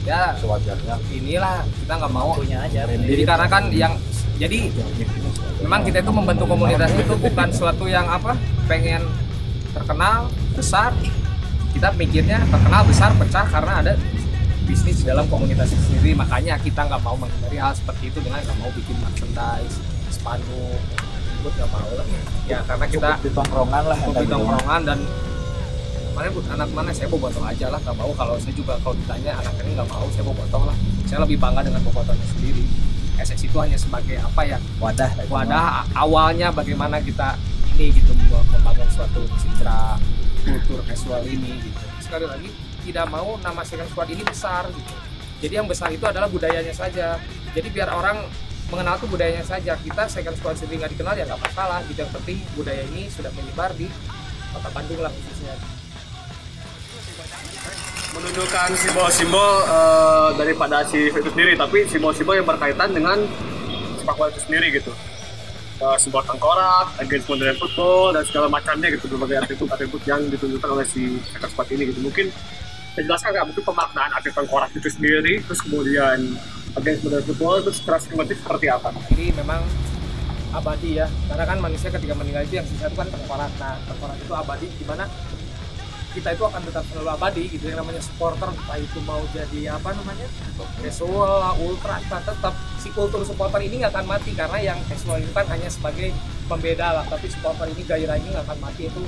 ya sewajarnya. Inilah kita nggak mau punya aja. Jadi karena kan yang jadi memang kita itu membentuk komunitas itu bukan suatu yang apa, pengen terkenal besar. Kita pikirnya terkenal besar pecah karena ada bisnis dalam komunitas sendiri. Makanya kita nggak mau menghindari hal seperti itu dengan nggak mau bikin merchandise, spanduk, buat nggak mau lah. Ya karena kita ditongkrongan dan kemarin buat anak mana saya Bobotoh aja lah, nggak mau. Kalau saya juga kalau ditanya anak ini nggak mau, saya Bobotoh lah. Saya lebih bangga dengan Bobotohnya sendiri. SS itu hanya sebagai apa ya, wadah awalnya bagaimana kita ini gitu membangun suatu citra kultur casual ini gitu. Sekali lagi tidak mau nama Second Squad ini besar gitu. Jadi yang besar itu adalah budayanya saja. Jadi biar orang mengenal tuh budayanya saja. Kita Second Squad sendiri nggak dikenal ya nggak masalah. Gitu. Yang penting budaya ini sudah menyebar di Kota Bandung lah khususnya. menunjukkan simbol-simbol daripada si itu sendiri, tapi simbol-simbol yang berkaitan dengan sepak bola itu sendiri gitu. Simbol tengkorak, against modern football, dan segala macamnya gitu, berbagai atribut-atribut yang ditunjukkan oleh si Second Squad ini gitu. Mungkin saya jelaskan nggak betul pemaknaan atribut tengkorak itu sendiri, terus kemudian against modern football, terus transformatif seperti apa. Jadi memang abadi ya, karena kan manusia ketika meninggal itu yang sisa itu kan tengkorak. Nah, tengkorak itu abadi, gimana kita itu akan tetap selalu abadi gitu. Yang namanya supporter, entah itu mau jadi apa namanya casual, ultra, tetap si kultur supporter ini nggak akan mati, karena yang casual itu kan hanya sebagai pembeda lah, tapi supporter ini gairah ini nggak akan mati. Itu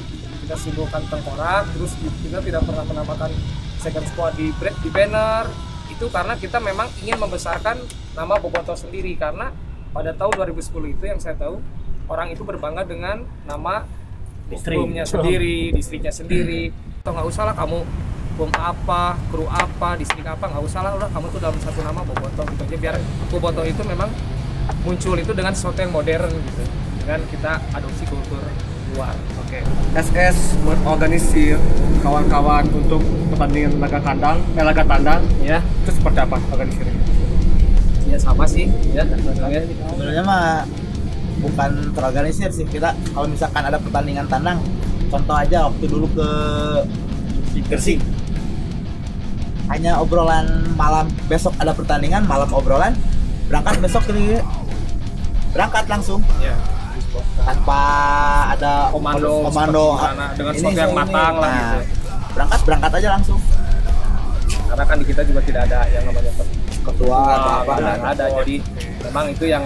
kita simbolkan tengkorak, terus kita tidak pernah menamakan Second Squad di banner itu karena kita memang ingin membesarkan nama Bobotoh sendiri, karena pada tahun 2010 itu yang saya tahu orang itu berbangga dengan nama distriknya sendiri, distriknya sendiri. Atau nggak usah lah kamu bom apa, kru apa, distrik apa, nggak usah lah, udah kamu tuh dalam satu nama Bobotoh gitu aja, biar Bobotoh itu memang muncul itu dengan sesuatu yang modern gitu, dengan kita adopsi kultur luar. Oke. SS mengorganisir kawan-kawan untuk pertandingan laga tandang ya. Itu seperti apa organisirnya? Ya sama sih ya, sebenarnya mah bukan terorganisir sih. Kita kalau misalkan ada pertandingan tandang, contoh aja waktu dulu ke Gresik, hanya obrolan malam, besok ada pertandingan, malam obrolan, berangkat besok ke, berangkat langsung ya, tanpa ada komando dengan sesuatu yang matang lah gitu. berangkat aja langsung, karena kan di kita juga tidak ada yang namanya ketua atau apa, ada jadi memang itu yang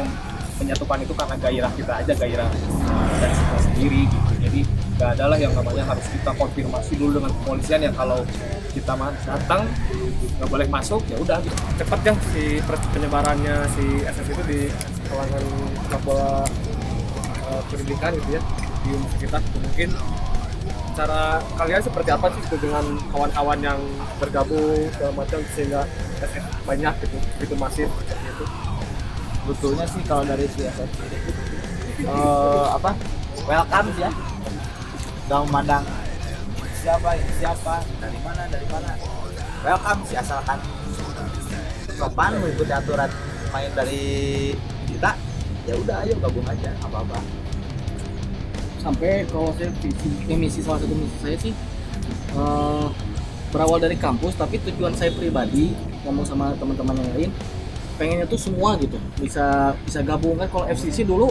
menyatukan itu karena gairah kita aja, gairah dan kita sendiri gitu. Jadi nggak adalah yang namanya harus kita konfirmasi dulu dengan kepolisian ya, kalau kita datang nggak boleh masuk ya udah gitu. Cepat ya si penyebarannya si SS itu di kalangan sepak bola pendidikan gitu ya, di universitas gitu. Mungkin cara kalian seperti apa sih gitu, dengan kawan-kawan yang bergabung segala macam sehingga SS banyak gitu, begitu masif seperti itu? Betulnya sih kalau dari CSS welcome ya, nggak memandang siapa dari mana, welcome sih, asalkan sopan mengikuti aturan main dari kita ya udah, ayo gabung aja apa-apa. Sampai kalau saya salah satu misi saya sih berawal dari kampus, tapi tujuan saya pribadi ngomong sama teman-teman yang lain pengennya tuh semua gitu bisa gabung kan. Kalau FCC dulu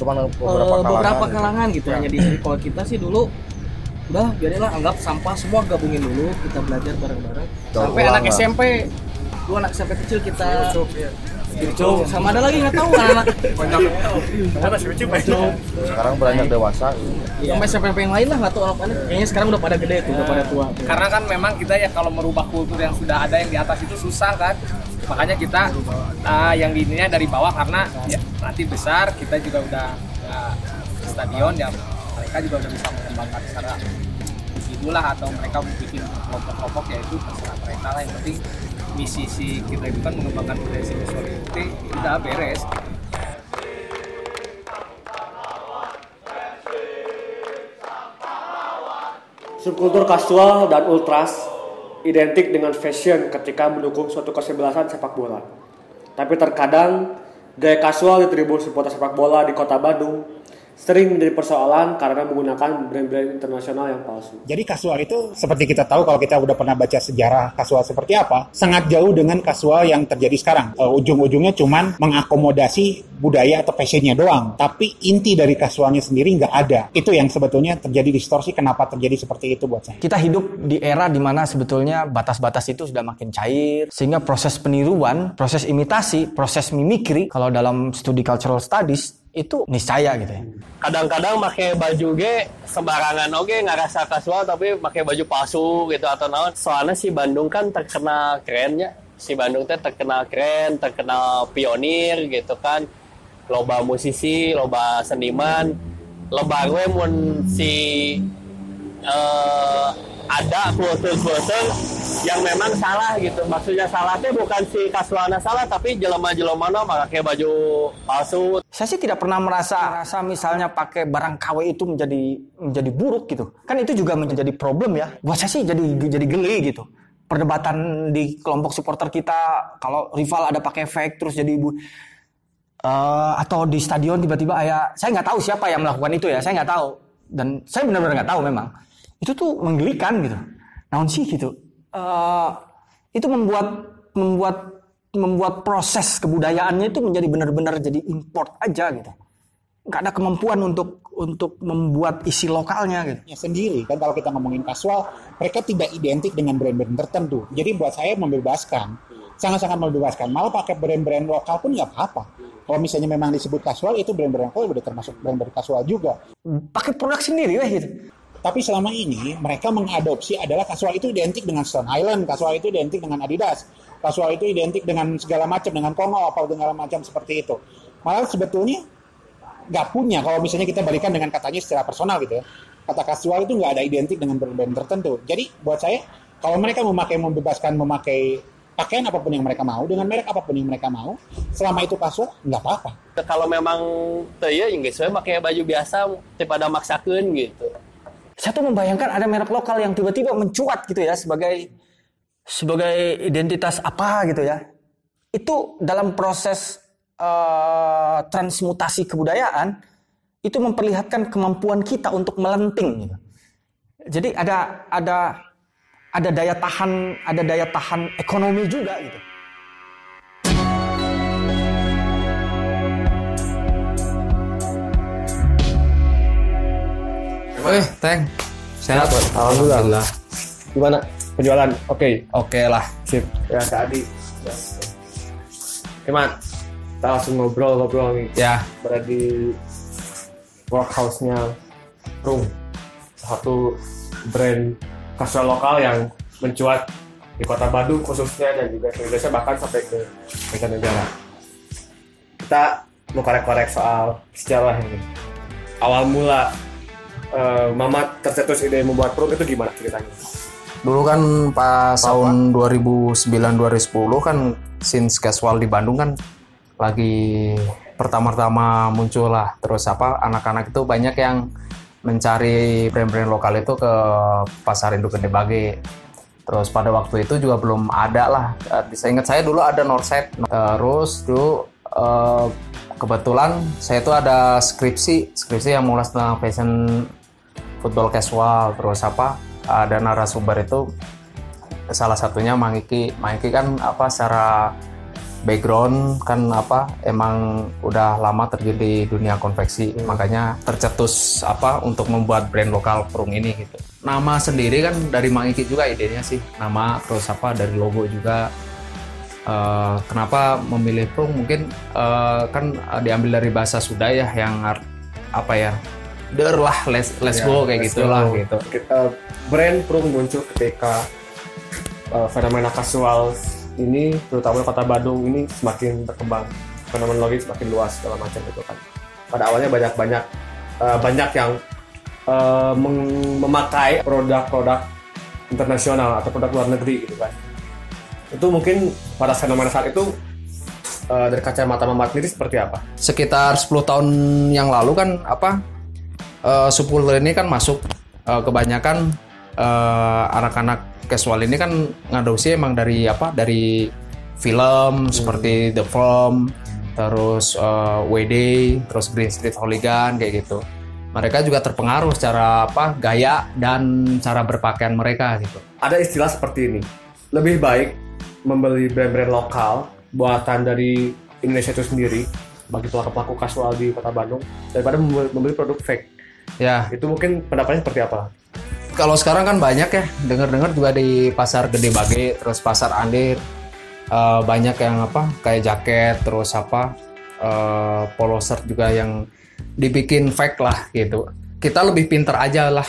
cuma beberapa kalangan gitu ya. Hanya di kalau kita sih dulu udah biarinlah, anggap sampah semua, gabungin dulu, kita belajar bareng-bareng sampai anak lah. SMP dulu anak SMP kecil kita Ucup, ya. Ucup. Sama ada lagi nggak tahu anak sekarang beranjak dewasa ya. Sampai SMP yang lain lah nggak tahu anak-anak kayaknya sekarang udah pada gede tuh, udah pada tua tuh. Karena kan memang kita ya kalau merubah kultur yang sudah ada yang di atas itu susah kan, makanya kita yang diininya dari bawah, karena ya, nanti besar kita juga udah stadion yang mereka juga udah bisa mengembangkan secara itulah, atau mereka bikin kelompok-kelompok ya itu terserah mereka lah, yang penting misi si kita itu kan mengembangkan budaya spirituality udah beres. Subkultur kasual dan ultras identik dengan fashion ketika mendukung suatu kesebelasan sepak bola. Tapi terkadang, gaya kasual di tribun supporter sepak bola di kota Bandung sering menjadi persoalan karena menggunakan brand-brand internasional yang palsu. Jadi kasual itu seperti kita tahu, kalau kita udah pernah baca sejarah kasual seperti apa, sangat jauh dengan kasual yang terjadi sekarang. Ujung-ujungnya cuman mengakomodasi budaya atau fashionnya doang, tapi inti dari kasualnya sendiri nggak ada. Itu yang sebetulnya terjadi distorsi, kenapa terjadi seperti itu buat saya. Kita hidup di era dimana sebetulnya batas-batas itu sudah makin cair, sehingga proses peniruan, proses imitasi, proses mimikri, kalau dalam studi cultural studies, itu niscaya gitu ya. Kadang-kadang pakai baju ge sembarangan oge, ngarasa kasual tapi pakai baju palsu gitu atau naon. Soalnya si Bandung kan terkenal kerennya. Si Bandung teh terkenal keren, terkenal pionir gitu kan. Loba musisi, loba seniman, loba we mun si ada kultur-kultur yang memang salah gitu. Maksudnya salahnya bukan si kasualnya salah, tapi jelema-jelemana pakai baju palsu. Saya sih tidak pernah merasa misalnya pakai barang KW itu menjadi buruk gitu. Kan itu juga menjadi problem ya. Buat saya sih jadi geli gitu. perdebatan di kelompok supporter kita kalau rival ada pakai fake terus jadi ibu. Atau di stadion tiba-tiba ayah, saya nggak tahu siapa yang melakukan itu ya, saya nggak tahu, dan saya benar-benar nggak tahu memang. Itu tuh menggelikan gitu. Naon sih gitu. Itu membuat proses kebudayaannya itu menjadi benar-benar jadi import aja gitu. Nggak ada kemampuan untuk membuat isi lokalnya gitu. Ya, sendiri kan kalau kita ngomongin kasual, mereka tidak identik dengan brand-brand tertentu. Jadi buat saya membebaskan, sangat-sangat membebaskan. Mau pakai brand-brand lokal pun nggak apa-apa. Kalau misalnya memang disebut kasual, itu brand-brand lokal udah termasuk brand-brand kasual juga. Pakai produk sendiri lah gitu. Tapi selama ini mereka mengadopsi adalah kasual itu identik dengan Stone Island, kasual itu identik dengan Adidas, kasual itu identik dengan segala macam, dengan Kongo atau segala macam seperti itu. Malah sebetulnya nggak punya, kalau misalnya kita balikan dengan katanya secara personal gitu ya. Kata kasual itu nggak ada identik dengan brand-brand tertentu. Jadi buat saya, kalau mereka memakai, membebaskan memakai pakaian apapun yang mereka mau, dengan merek apapun yang mereka mau, selama itu kasual, nggak apa-apa. Kalau memang teu Inggris, saya pakai baju biasa, daripada maksakan gitu. Saya tuh membayangkan ada merek lokal yang tiba-tiba mencuat gitu ya sebagai identitas apa gitu ya. Itu dalam proses transmutasi kebudayaan itu memperlihatkan kemampuan kita untuk melenting gitu. Jadi ada daya tahan ekonomi juga gitu. Teng, sehat buat alhamdulillah. Gimana penjualan? Oke lah, sip. Ya tadi. Gimana? Kita langsung ngobrol nih. Ya. Berada di workhouse-nya Prung, satu brand kasual lokal yang mencuat di kota Bandung khususnya dan juga di Indonesia bahkan sampai ke negara. Kita mau korek-korek soal sejarah ini. Awal mula Mamat tercetus ide membuat Prung itu gimana ceritanya? Dulu kan pas tahun 2009-2010 kan scene casual di Bandung kan lagi pertama-tama muncul lah. Terus anak-anak itu banyak yang mencari brand-brand lokal itu ke pasar induk Gede Bage. Terus pada waktu itu juga belum ada lah. Seingat saya dulu ada Northside. Terus dulu kebetulan saya itu ada skripsi yang mulai tentang fashion football casual. Terus ada narasumber itu salah satunya Mang Iki. Mang Iki kan secara background kan emang udah lama terjun di dunia konveksi, makanya tercetus untuk membuat brand lokal Prung ini gitu. Nama sendiri kan dari Mang Iki juga idenya sih, nama terus dari logo juga. Kenapa memilih Prung mungkin kan diambil dari bahasa Sunda ya yang der lah let's go kayak gitulah gitu. Brand Prung muncul ketika fenomena kasual ini terutama kota Bandung ini semakin berkembang, fenomenologi semakin luas segala macam itu kan. Pada awalnya banyak yang memakai produk-produk internasional atau produk luar negeri gitu kan. Itu mungkin pada fenomena saat itu dari kacamata Mamat sendiri seperti apa? Sekitar 10 tahun yang lalu kan subkultur ini kan masuk kebanyakan anak-anak casual ini kan ngadopsi emang dari dari film seperti The Firm, terus WD, terus Green Street Hooligan kayak gitu. Mereka juga terpengaruh secara gaya dan cara berpakaian mereka gitu. Ada istilah seperti ini. Lebih baik membeli brand-brand lokal buatan dari Indonesia itu sendiri bagi pelaku-pelaku kasual di kota Bandung daripada membeli produk fake. Ya, itu mungkin pendapatnya seperti apa? Kalau sekarang kan banyak ya, dengar-dengar juga di pasar Gede Bage, terus pasar Andir banyak yang kayak jaket, terus polo shirt juga yang dibikin fake lah gitu. Kita lebih pinter aja lah,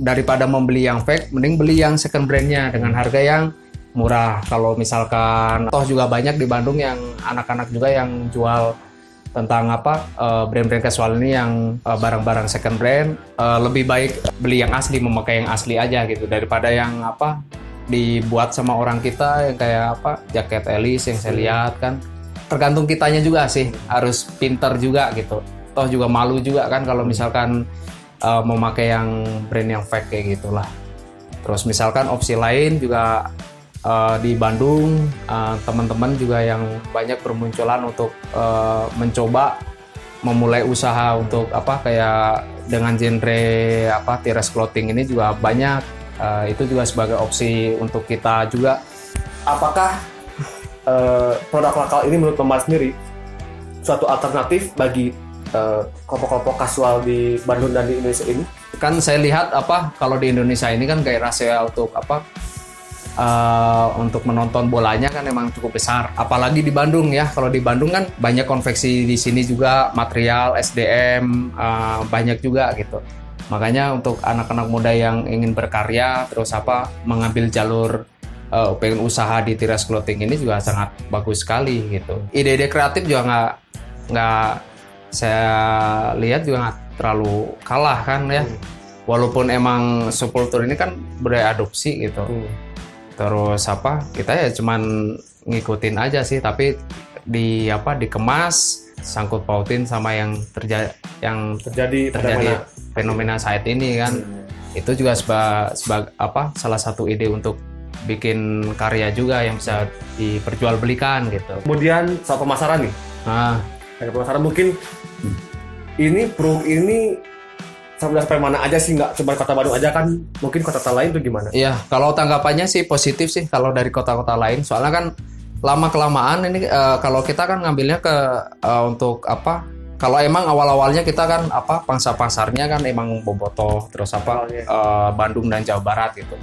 daripada membeli yang fake, mending beli yang second brandnya dengan harga yang murah. Kalau misalkan toh juga banyak di Bandung yang anak-anak juga yang jual tentang brand-brand casual ini yang barang-barang second brand, lebih baik beli yang asli, memakai yang asli aja gitu daripada yang dibuat sama orang kita yang kayak jaket Elis yang saya lihat kan. Tergantung kitanya juga sih, harus pinter juga gitu. Toh juga malu juga kan kalau misalkan memakai yang brand yang fake kayak gitulah. Terus misalkan opsi lain juga di Bandung, teman-teman juga yang banyak bermunculan untuk mencoba memulai usaha untuk apa kayak dengan genre apa T-Rex clothing ini juga banyak. Itu juga sebagai opsi untuk kita juga. Apakah produk lokal ini menurut teman sendiri suatu alternatif bagi kelompok-kelompok kasual di Bandung dan di Indonesia ini? Kan saya lihat apa kalau di Indonesia ini kan gairah saya untuk apa untuk menonton bolanya kan memang cukup besar, apalagi di Bandung ya. Kalau di Bandung kan banyak konveksi di sini juga, material, SDM banyak juga gitu. Makanya untuk anak-anak muda yang ingin berkarya terus apa mengambil jalur pengen usaha di T-Rex Clothing ini juga sangat bagus sekali gitu. Ide-ide kreatif juga nggak saya lihat juga nggak terlalu kalah kan ya. Walaupun emang subkultur ini kan budaya adopsi gitu. Terus apa kita ya cuman ngikutin aja sih, tapi di apa dikemas sangkut pautin sama yang terjadi fenomena saat ini kan. Itu juga sebagai apa salah satu ide untuk bikin karya juga yang bisa diperjualbelikan gitu. Kemudian soal pemasaran nih. Ada pemasaran mungkin ini Prung ini sampai mana aja sih, nggak cuma kota Bandung aja kan, mungkin kota-kota lain tuh gimana? Iya, kalau tanggapannya sih positif sih kalau dari kota-kota lain, soalnya kan lama-kelamaan ini kalau kita kan ngambilnya ke untuk apa, kalau emang awal-awalnya kita kan apa pangsa pasarnya kan emang Bobotoh, terus apa Bandung dan Jawa Barat gitu.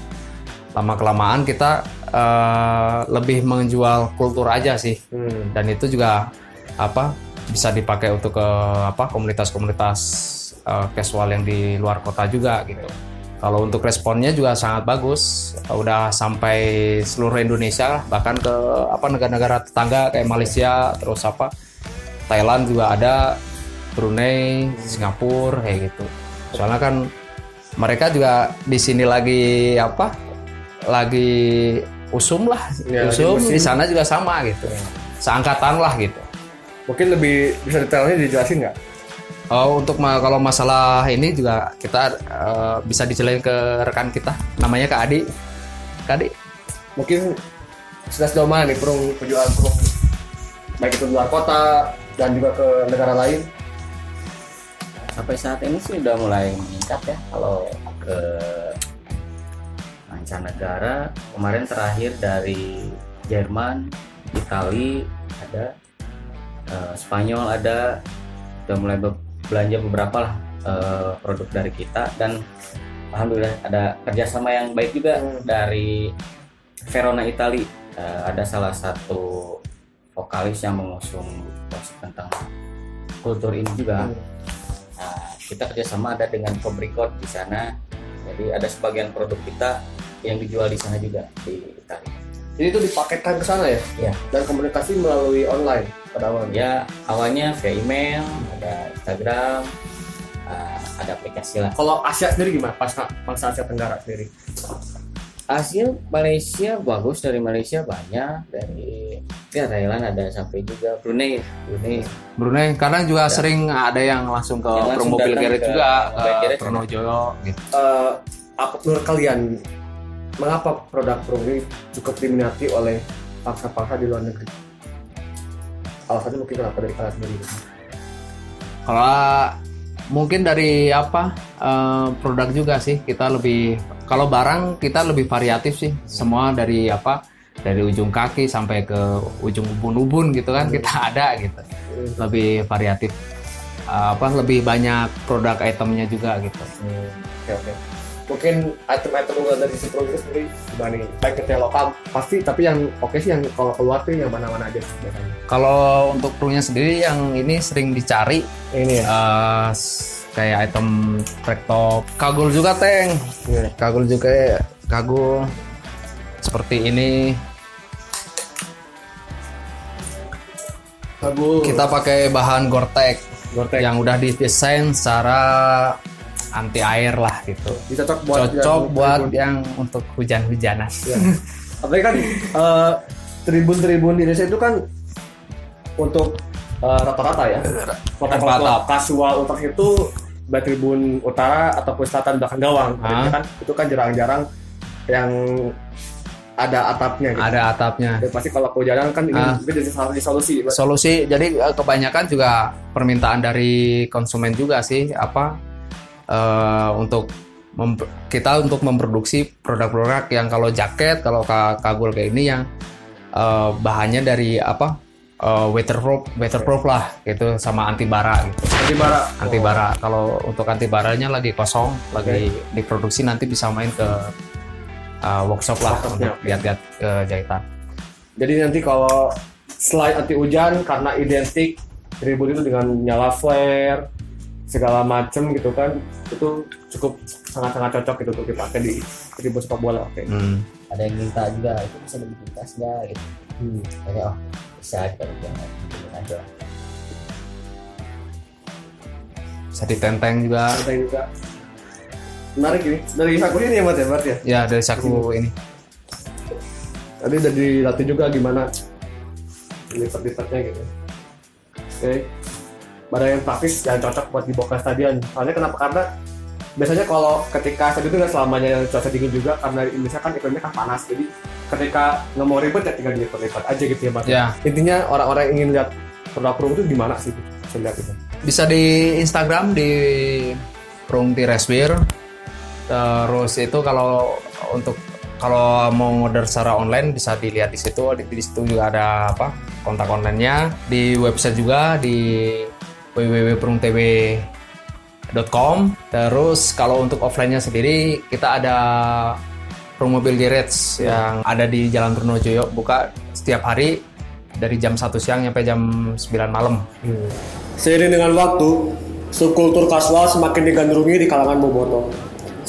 Lama-kelamaan kita lebih menjual kultur aja sih, dan itu juga apa bisa dipakai untuk ke apa komunitas-komunitas casual yang di luar kota juga gitu. Kalau untuk responnya juga sangat bagus, udah sampai seluruh Indonesia, bahkan ke apa negara-negara tetangga kayak Malaysia, terus apa Thailand juga ada, Brunei, Singapura kayak gitu. Soalnya kan mereka juga di sini lagi apa lagi usum lah, ya, usum di sana juga sama gitu, seangkatan lah gitu. Mungkin lebih bisa detailnya dijelasin nggak? Oh, untuk kalau masalah ini juga kita bisa dicelain ke rekan kita, namanya Kak Adi. Kak Adi, mungkin sudah sejauh mana nih Prung penjualan Prung, baik itu luar kota dan juga ke negara lain? Sampai saat ini sih udah mulai meningkat ya, kalau ke mancanegara kemarin terakhir dari Jerman, Italia ada, Spanyol ada, udah mulai belanja beberapa lah produk dari kita. Dan alhamdulillah ada kerjasama yang baik juga dari Verona Itali, ada salah satu vokalis yang mengusung tentang kultur ini juga. Kita kerjasama ada dengan Comrecord di sana, jadi ada sebagian produk kita yang dijual di sana juga di Itali. Jadi itu dipaketkan ke sana ya? Iya. Dan komunikasi melalui online pada awalnya? Ya, awalnya via email, ada Instagram, ada aplikasi lah. Kalau Asia sendiri gimana? Pangsa Asia Tenggara sendiri? Asia, Malaysia bagus, dari Malaysia banyak, dari ya, Thailand ada, sampai juga Brunei. Kadang juga ya. Sering ada yang langsung ke Prung Mobil Garage juga, ke Pronojoyo gitu. Apa menurut kalian? Mengapa produk Prung ini cukup diminati oleh pangsa-pangsa di luar negeri? Alasannya mungkin kenapa dari kalian sendiri? Kalau mungkin dari apa produk juga sih, kita lebih kalau barang kita lebih variatif sih, semua dari apa dari ujung kaki sampai ke ujung ubun-ubun gitu kan kita ada gitu, lebih variatif apa lebih banyak produk itemnya juga gitu. Oke. Mungkin item-item luar dari si Prung sendiri dibanding baik yang lokal pasti, tapi yang oke sih yang kalau keluar tuh yang mana-mana aja biasanya. Kalau untuk Prungnya sendiri yang ini sering dicari ini ya? Kayak item track top, kagul juga Teng, kagul seperti ini. Kagul kita pakai bahan Gore-Tex yang udah didesain secara anti air lah gitu. Cocok buat yang untuk hujan-hujanan. Ya. Apalagi kan tribun-tribun di Indonesia itu kan untuk rata-rata ya. Kalau kasual ultras itu baik tribun utara ataupun selatan belakang gawang. Kan itu kan jarang-jarang yang ada atapnya gitu. Ada atapnya. Ya, pasti kalau kehujanan kan ini juga jadi solusi. Solusi. Jadi kebanyakan juga permintaan dari konsumen juga sih untuk kita untuk memproduksi produk-produk yang kalau jaket, kalau kagul kayak ini yang bahannya dari waterproof lah gitu, sama anti bara gitu. Anti bara. Kalau untuk anti baranya lagi kosong, lagi diproduksi, nanti bisa main ke workshop lah untuk lihat-lihat jahitan. Jadi nanti kalau selain anti hujan, karena identik ribut itu dengan nyala flare segala macem gitu kan, itu cukup sangat-sangat cocok gitu untuk dipakai di ribut sepak bola. Oke. Ada yang minta juga itu bisa dibikin tas nggak gitu. Jadi bisa dipakai aja. Bisa ditenteng juga. Ditenteng juga. Menarik ini dari saku ini ya Mas ya? Ya dari saku ini. Tadi udah dilatih juga gimana lipat-lipatnya gitu. Oke. Barang yang praktis dan cocok buat dibawa ke stadion. Soalnya kenapa? Karena biasanya kalau ketika stadion itu nggak selamanya cuaca dingin juga, karena di Indonesia kan iklimnya kan panas, jadi ketika nggak mau ribet ya tinggal dilipat-lipat aja gitu ya Mas. Ya. Intinya orang-orang yang ingin lihat produk Prung itu gimana sih? Bisa gitu. Bisa di Instagram di Prung Tireswir. Terus itu kalau mau order secara online bisa dilihat di situ. Di situ juga ada kontak onlinenya, di website juga di www.prungtw.com. terus kalau untuk offline-nya sendiri kita ada Prung Mobil Garage yang ada di Jalan Trunojoyo, buka setiap hari dari jam 1 siang sampai jam 9 malam. Seiring dengan waktu, subkultur kasual semakin digandrungi di kalangan bobotoh,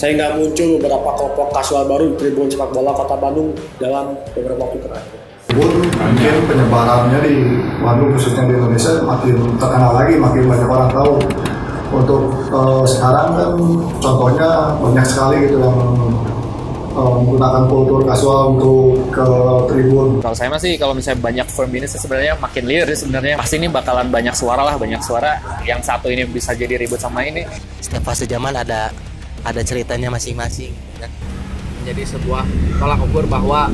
sehingga muncul beberapa kelompok kasual baru di tribun sepak bola Kota Bandung dalam beberapa waktu terakhir. Mungkin penyebarannya di Bandung khususnya di Indonesia makin terkenal lagi, makin banyak orang tahu. Untuk sekarang kan contohnya banyak sekali gitu yang menggunakan kultur kasual untuk ke tribun. Kalau saya masih, kalau misalnya banyak firm ini sebenarnya makin liar sebenarnya. Pasti ini bakalan banyak suara. Yang satu ini bisa jadi ribut sama ini. Setiap fase zaman ada ceritanya masing-masing. Menjadi sebuah tolak ukur bahwa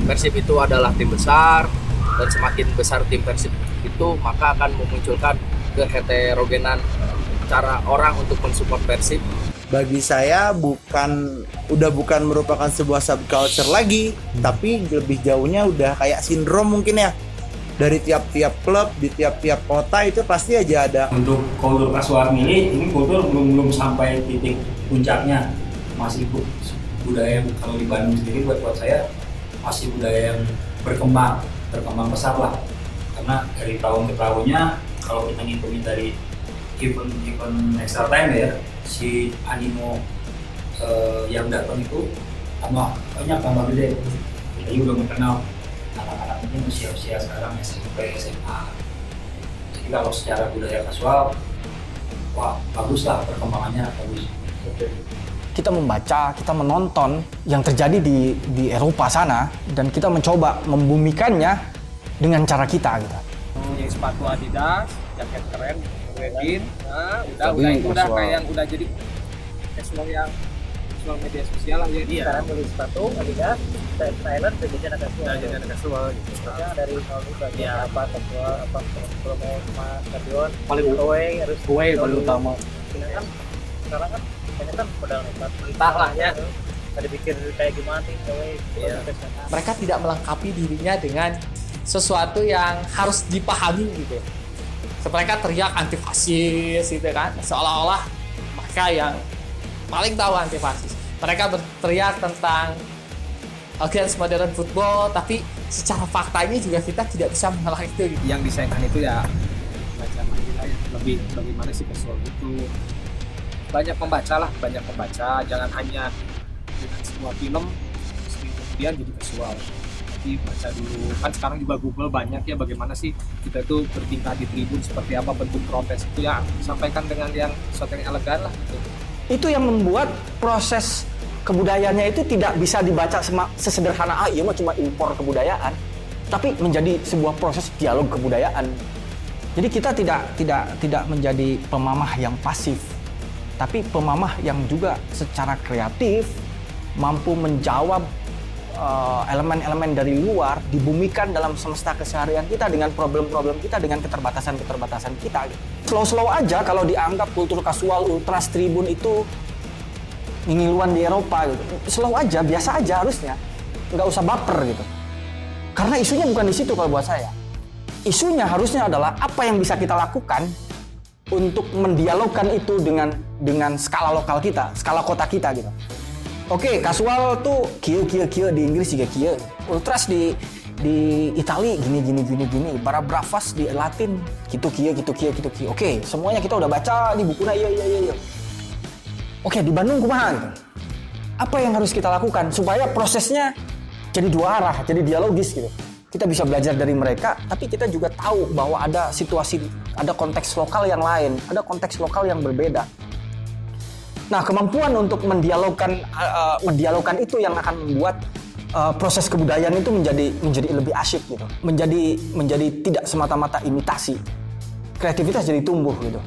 Persib itu adalah tim besar, dan semakin besar tim Persib itu maka akan memunculkan keheterogenan cara orang untuk mensupport Persib. Bagi saya bukan merupakan sebuah subculture lagi, tapi lebih jauhnya udah kayak sindrom mungkin ya. Dari tiap-tiap klub, di tiap-tiap kota itu pasti aja ada. Untuk kultur kasual ini kultur belum sampai titik puncaknya. Masih budaya, kalau di Bandung sendiri buat saya, masih budaya yang berkembang besar lah. Karena dari tahun ke tahunnya, kalau kita ngikutin dari event extra time ya, si animo yang datang itu tambah gede. Jadi udah mengenal anak-anak mungkin usia-usia sekarang SMP, SMA. Jadi kalau secara budaya kasual, wah bagus lah perkembangannya, bagus. Kita membaca, kita menonton yang terjadi di Eropa sana, dan kita mencoba membumikannya dengan cara kita gitu. Yang sepatu Adidas, jaket keren, wedding, udah kayak yang udah jadi kasual yang soal media sosial lah ya. Sekarang beli sepatu Adidas, dari Thailand jadi anak kasual gitu. Dari nol dari apa kalau mau sama stadion paling paling utama. Sekarang kan banyak kan modal nekat. Entahlah ya. Tadi pikir kayak gimana sih mereka tidak melengkapi dirinya dengan sesuatu yang harus dipahami gitu. Mereka teriak anti fasis gitu kan, seolah-olah mereka yang paling tahu anti fasis. Mereka berteriak tentang against modern football, tapi secara faktanya juga kita tidak bisa menolak itu. Gitu. Yang disayangkan itu ya baca lagi lebih bagaimana sih kasual itu. Banyak membaca, jangan hanya dengan semua film kemudian jadi kasual. Tapi baca dulu, kan sekarang juga Google banyak ya, bagaimana sih kita tuh bertingkah di tribun, seperti apa bentuk protes itu ya, sampaikan dengan yang sesuatu yang elegan lah gitu. Itu yang membuat proses kebudayaannya itu tidak bisa dibaca sesederhana iya mah cuma impor kebudayaan, tapi menjadi sebuah proses dialog kebudayaan. Jadi kita tidak menjadi pemamah yang pasif, tapi pemamah yang juga secara kreatif mampu menjawab elemen-elemen dari luar, dibumikan dalam semesta keseharian kita dengan problem-problem kita, dengan keterbatasan-keterbatasan kita. Slow-slow aja kalau dianggap kultur kasual ultras tribun itu ngingiluan di Eropa gitu. Slow aja, biasa aja harusnya. Nggak usah baper gitu. Karena isunya bukan di situ kalau buat saya. Isunya harusnya adalah apa yang bisa kita lakukan untuk mendialogkan itu dengan skala lokal kita, skala kota kita gitu. Oke, kasual tuh kieu di Inggris juga kieu. Ultras di Italia gini. Barabravas di Latin gitu kieu. Oke, semuanya kita udah baca di bukunya iya. Oke, di Bandung kumaha gitu. Apa yang harus kita lakukan supaya prosesnya jadi dua arah, jadi dialogis gitu. Kita bisa belajar dari mereka, tapi kita juga tahu bahwa ada situasi, ada konteks lokal yang lain, ada konteks lokal yang berbeda. Nah, kemampuan untuk mendialogkan itu yang akan membuat proses kebudayaan itu menjadi lebih asyik gitu. Menjadi tidak semata-mata imitasi. Kreativitas jadi tumbuh gitu.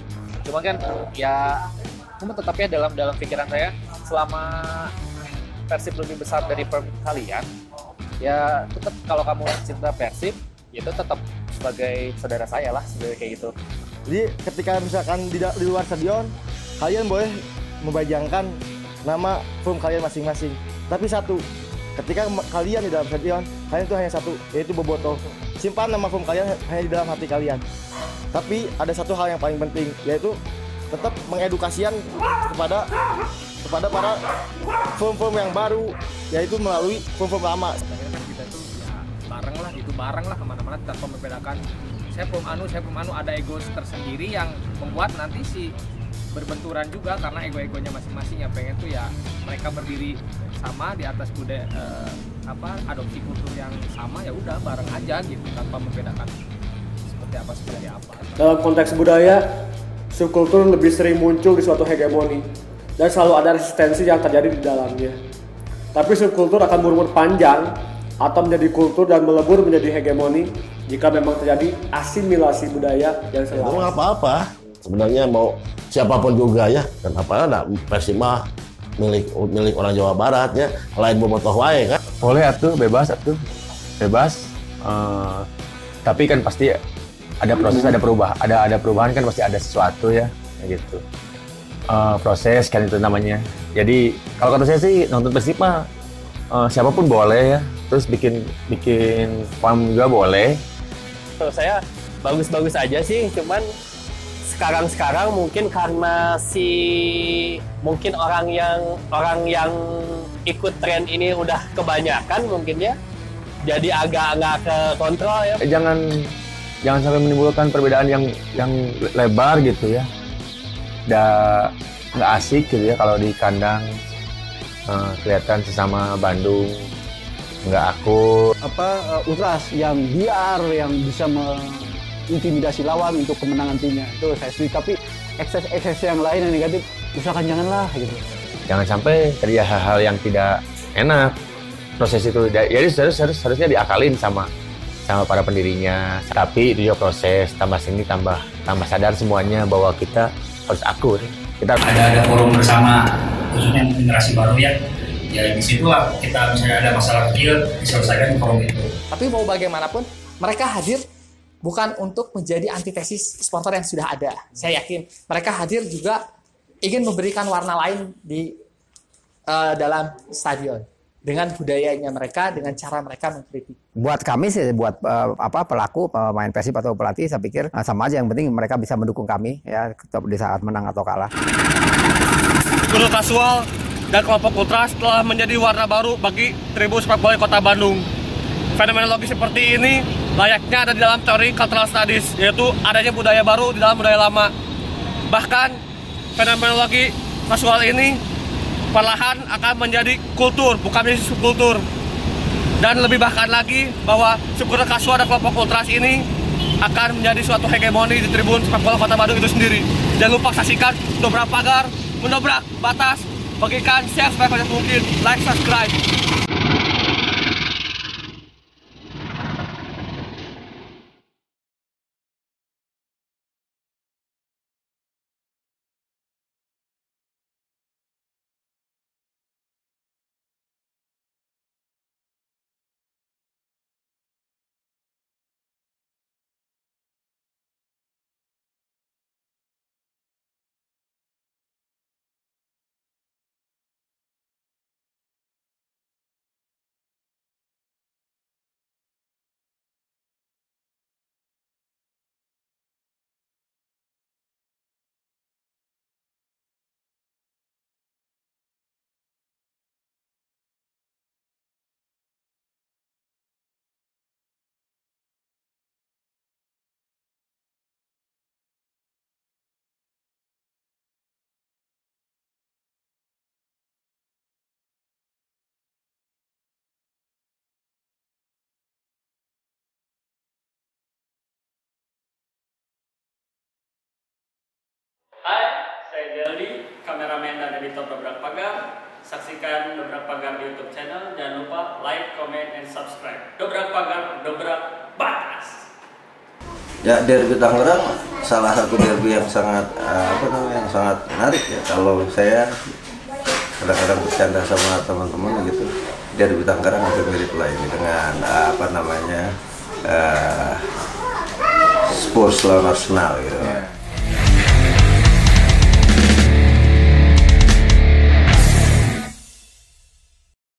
Cuma kan ya tetapnya dalam pikiran saya, selama Persib lebih besar dari kalian, ya tetap kalau kamu cinta Persib, itu tetap sebagai saudara saya lah, sebagai kayak gitu. Jadi ketika misalkan di luar stadion, kalian boleh membayangkan nama firm kalian masing-masing, tapi satu. Ketika kalian di dalam stadion, kalian itu hanya satu, yaitu Bobotoh. Simpan nama firm kalian hanya di dalam hati kalian. Tapi ada satu hal yang paling penting, yaitu tetap mengedukasian kepada para firm-firm yang baru, yaitu melalui firm-firm lama. Akhirnya kita tuh ya bareng lah kemana-mana tanpa membedakan saya firm anu, ada ego tersendiri yang membuat nanti si berbenturan juga karena ego-egonya masing-masing yang pengen tuh ya mereka berdiri sama di atas kuda adopsi kultur yang sama, ya udah bareng aja gitu tanpa membedakan seperti apa. Dalam konteks budaya, subkultur lebih sering muncul di suatu hegemoni dan selalu ada resistensi yang terjadi di dalamnya. Tapi subkultur akan berumur panjang atau menjadi kultur dan melebur menjadi hegemoni jika memang terjadi asimilasi budaya yang selaras. Itu apa-apa. Sebenarnya mau siapapun juga ya, dan apa ada Persima milik orang Jawa Barat ya, lain Bobotoh wae kan. Boleh atuh, bebas. Tapi kan pasti ada proses, ada perubahan kan pasti ada sesuatu ya, kayak gitu. Proses kan itu namanya. Jadi kalau kata saya sih nonton Persib mah siapapun boleh ya. Terus bikin farm juga boleh. Menurut saya bagus-bagus aja sih, cuman sekarang mungkin karena mungkin orang yang ikut tren ini udah kebanyakan mungkin ya, jadi agak nggak ke kontrol ya. Jangan sampai menimbulkan perbedaan yang lebar gitu ya, udah nggak asik gitu ya kalau di kandang kelihatan sesama Bandung nggak akur. Ultras yang liar yang bisa intimidasi lawan untuk kemenangan timnya, itu saya setuju. Tapi ekses yang lain yang negatif usahakan janganlah gitu, jangan sampai terjadi hal-hal yang tidak enak. Proses itu jadi harusnya diakalin sama para pendirinya, tapi itu juga proses, tambah sini tambah sadar semuanya bahwa kita harus akur. Kita ada forum bersama khususnya generasi baru ya. Ya di situlah kita misalnya ada masalah kecil diselesaikan forum itu. Tapi mau bagaimanapun mereka hadir bukan untuk menjadi antitesis sponsor yang sudah ada. Saya yakin mereka hadir juga ingin memberikan warna lain di dalam stadion dengan budayanya mereka, dengan cara mereka mengkritik. Buat kami sih, buat pelaku, pemain Persib atau pelatih, saya pikir sama aja. Yang penting mereka bisa mendukung kami ya di saat menang atau kalah. Kultur kasual dan kelompok ultras telah menjadi warna baru bagi tribun sepak bola Kota Bandung. Fenomenologi seperti ini layaknya ada di dalam teori cultural studies, yaitu adanya budaya baru di dalam budaya lama. Bahkan fenomenologi kasual ini perlahan akan menjadi kultur, bukan menjadi subkultur. Dan lebih bahkan lagi bahwa subkultur kasual dan kelompok ultras ini akan menjadi suatu hegemoni di tribun sepak bola Kota Bandung itu sendiri. Jangan lupa saksikan Dobrak Pagar, mendobrak batas, bagikan share sebanyak mungkin, like, subscribe. saya Geldi, kameramen dan editor Dobrak Pagar. Saksikan Dobrak Pagar di YouTube channel. Jangan lupa like, comment, and subscribe. Dobrak Pagar, Dobrak Batas. Ya, derby Tangerang salah satu derby yang sangat yang sangat menarik ya. Kalau saya kadang-kadang bercanda sama teman-teman gitu, derby Tangerang hampir mirip lah ini dengan Spurs lawan Arsenal gitu. Yeah.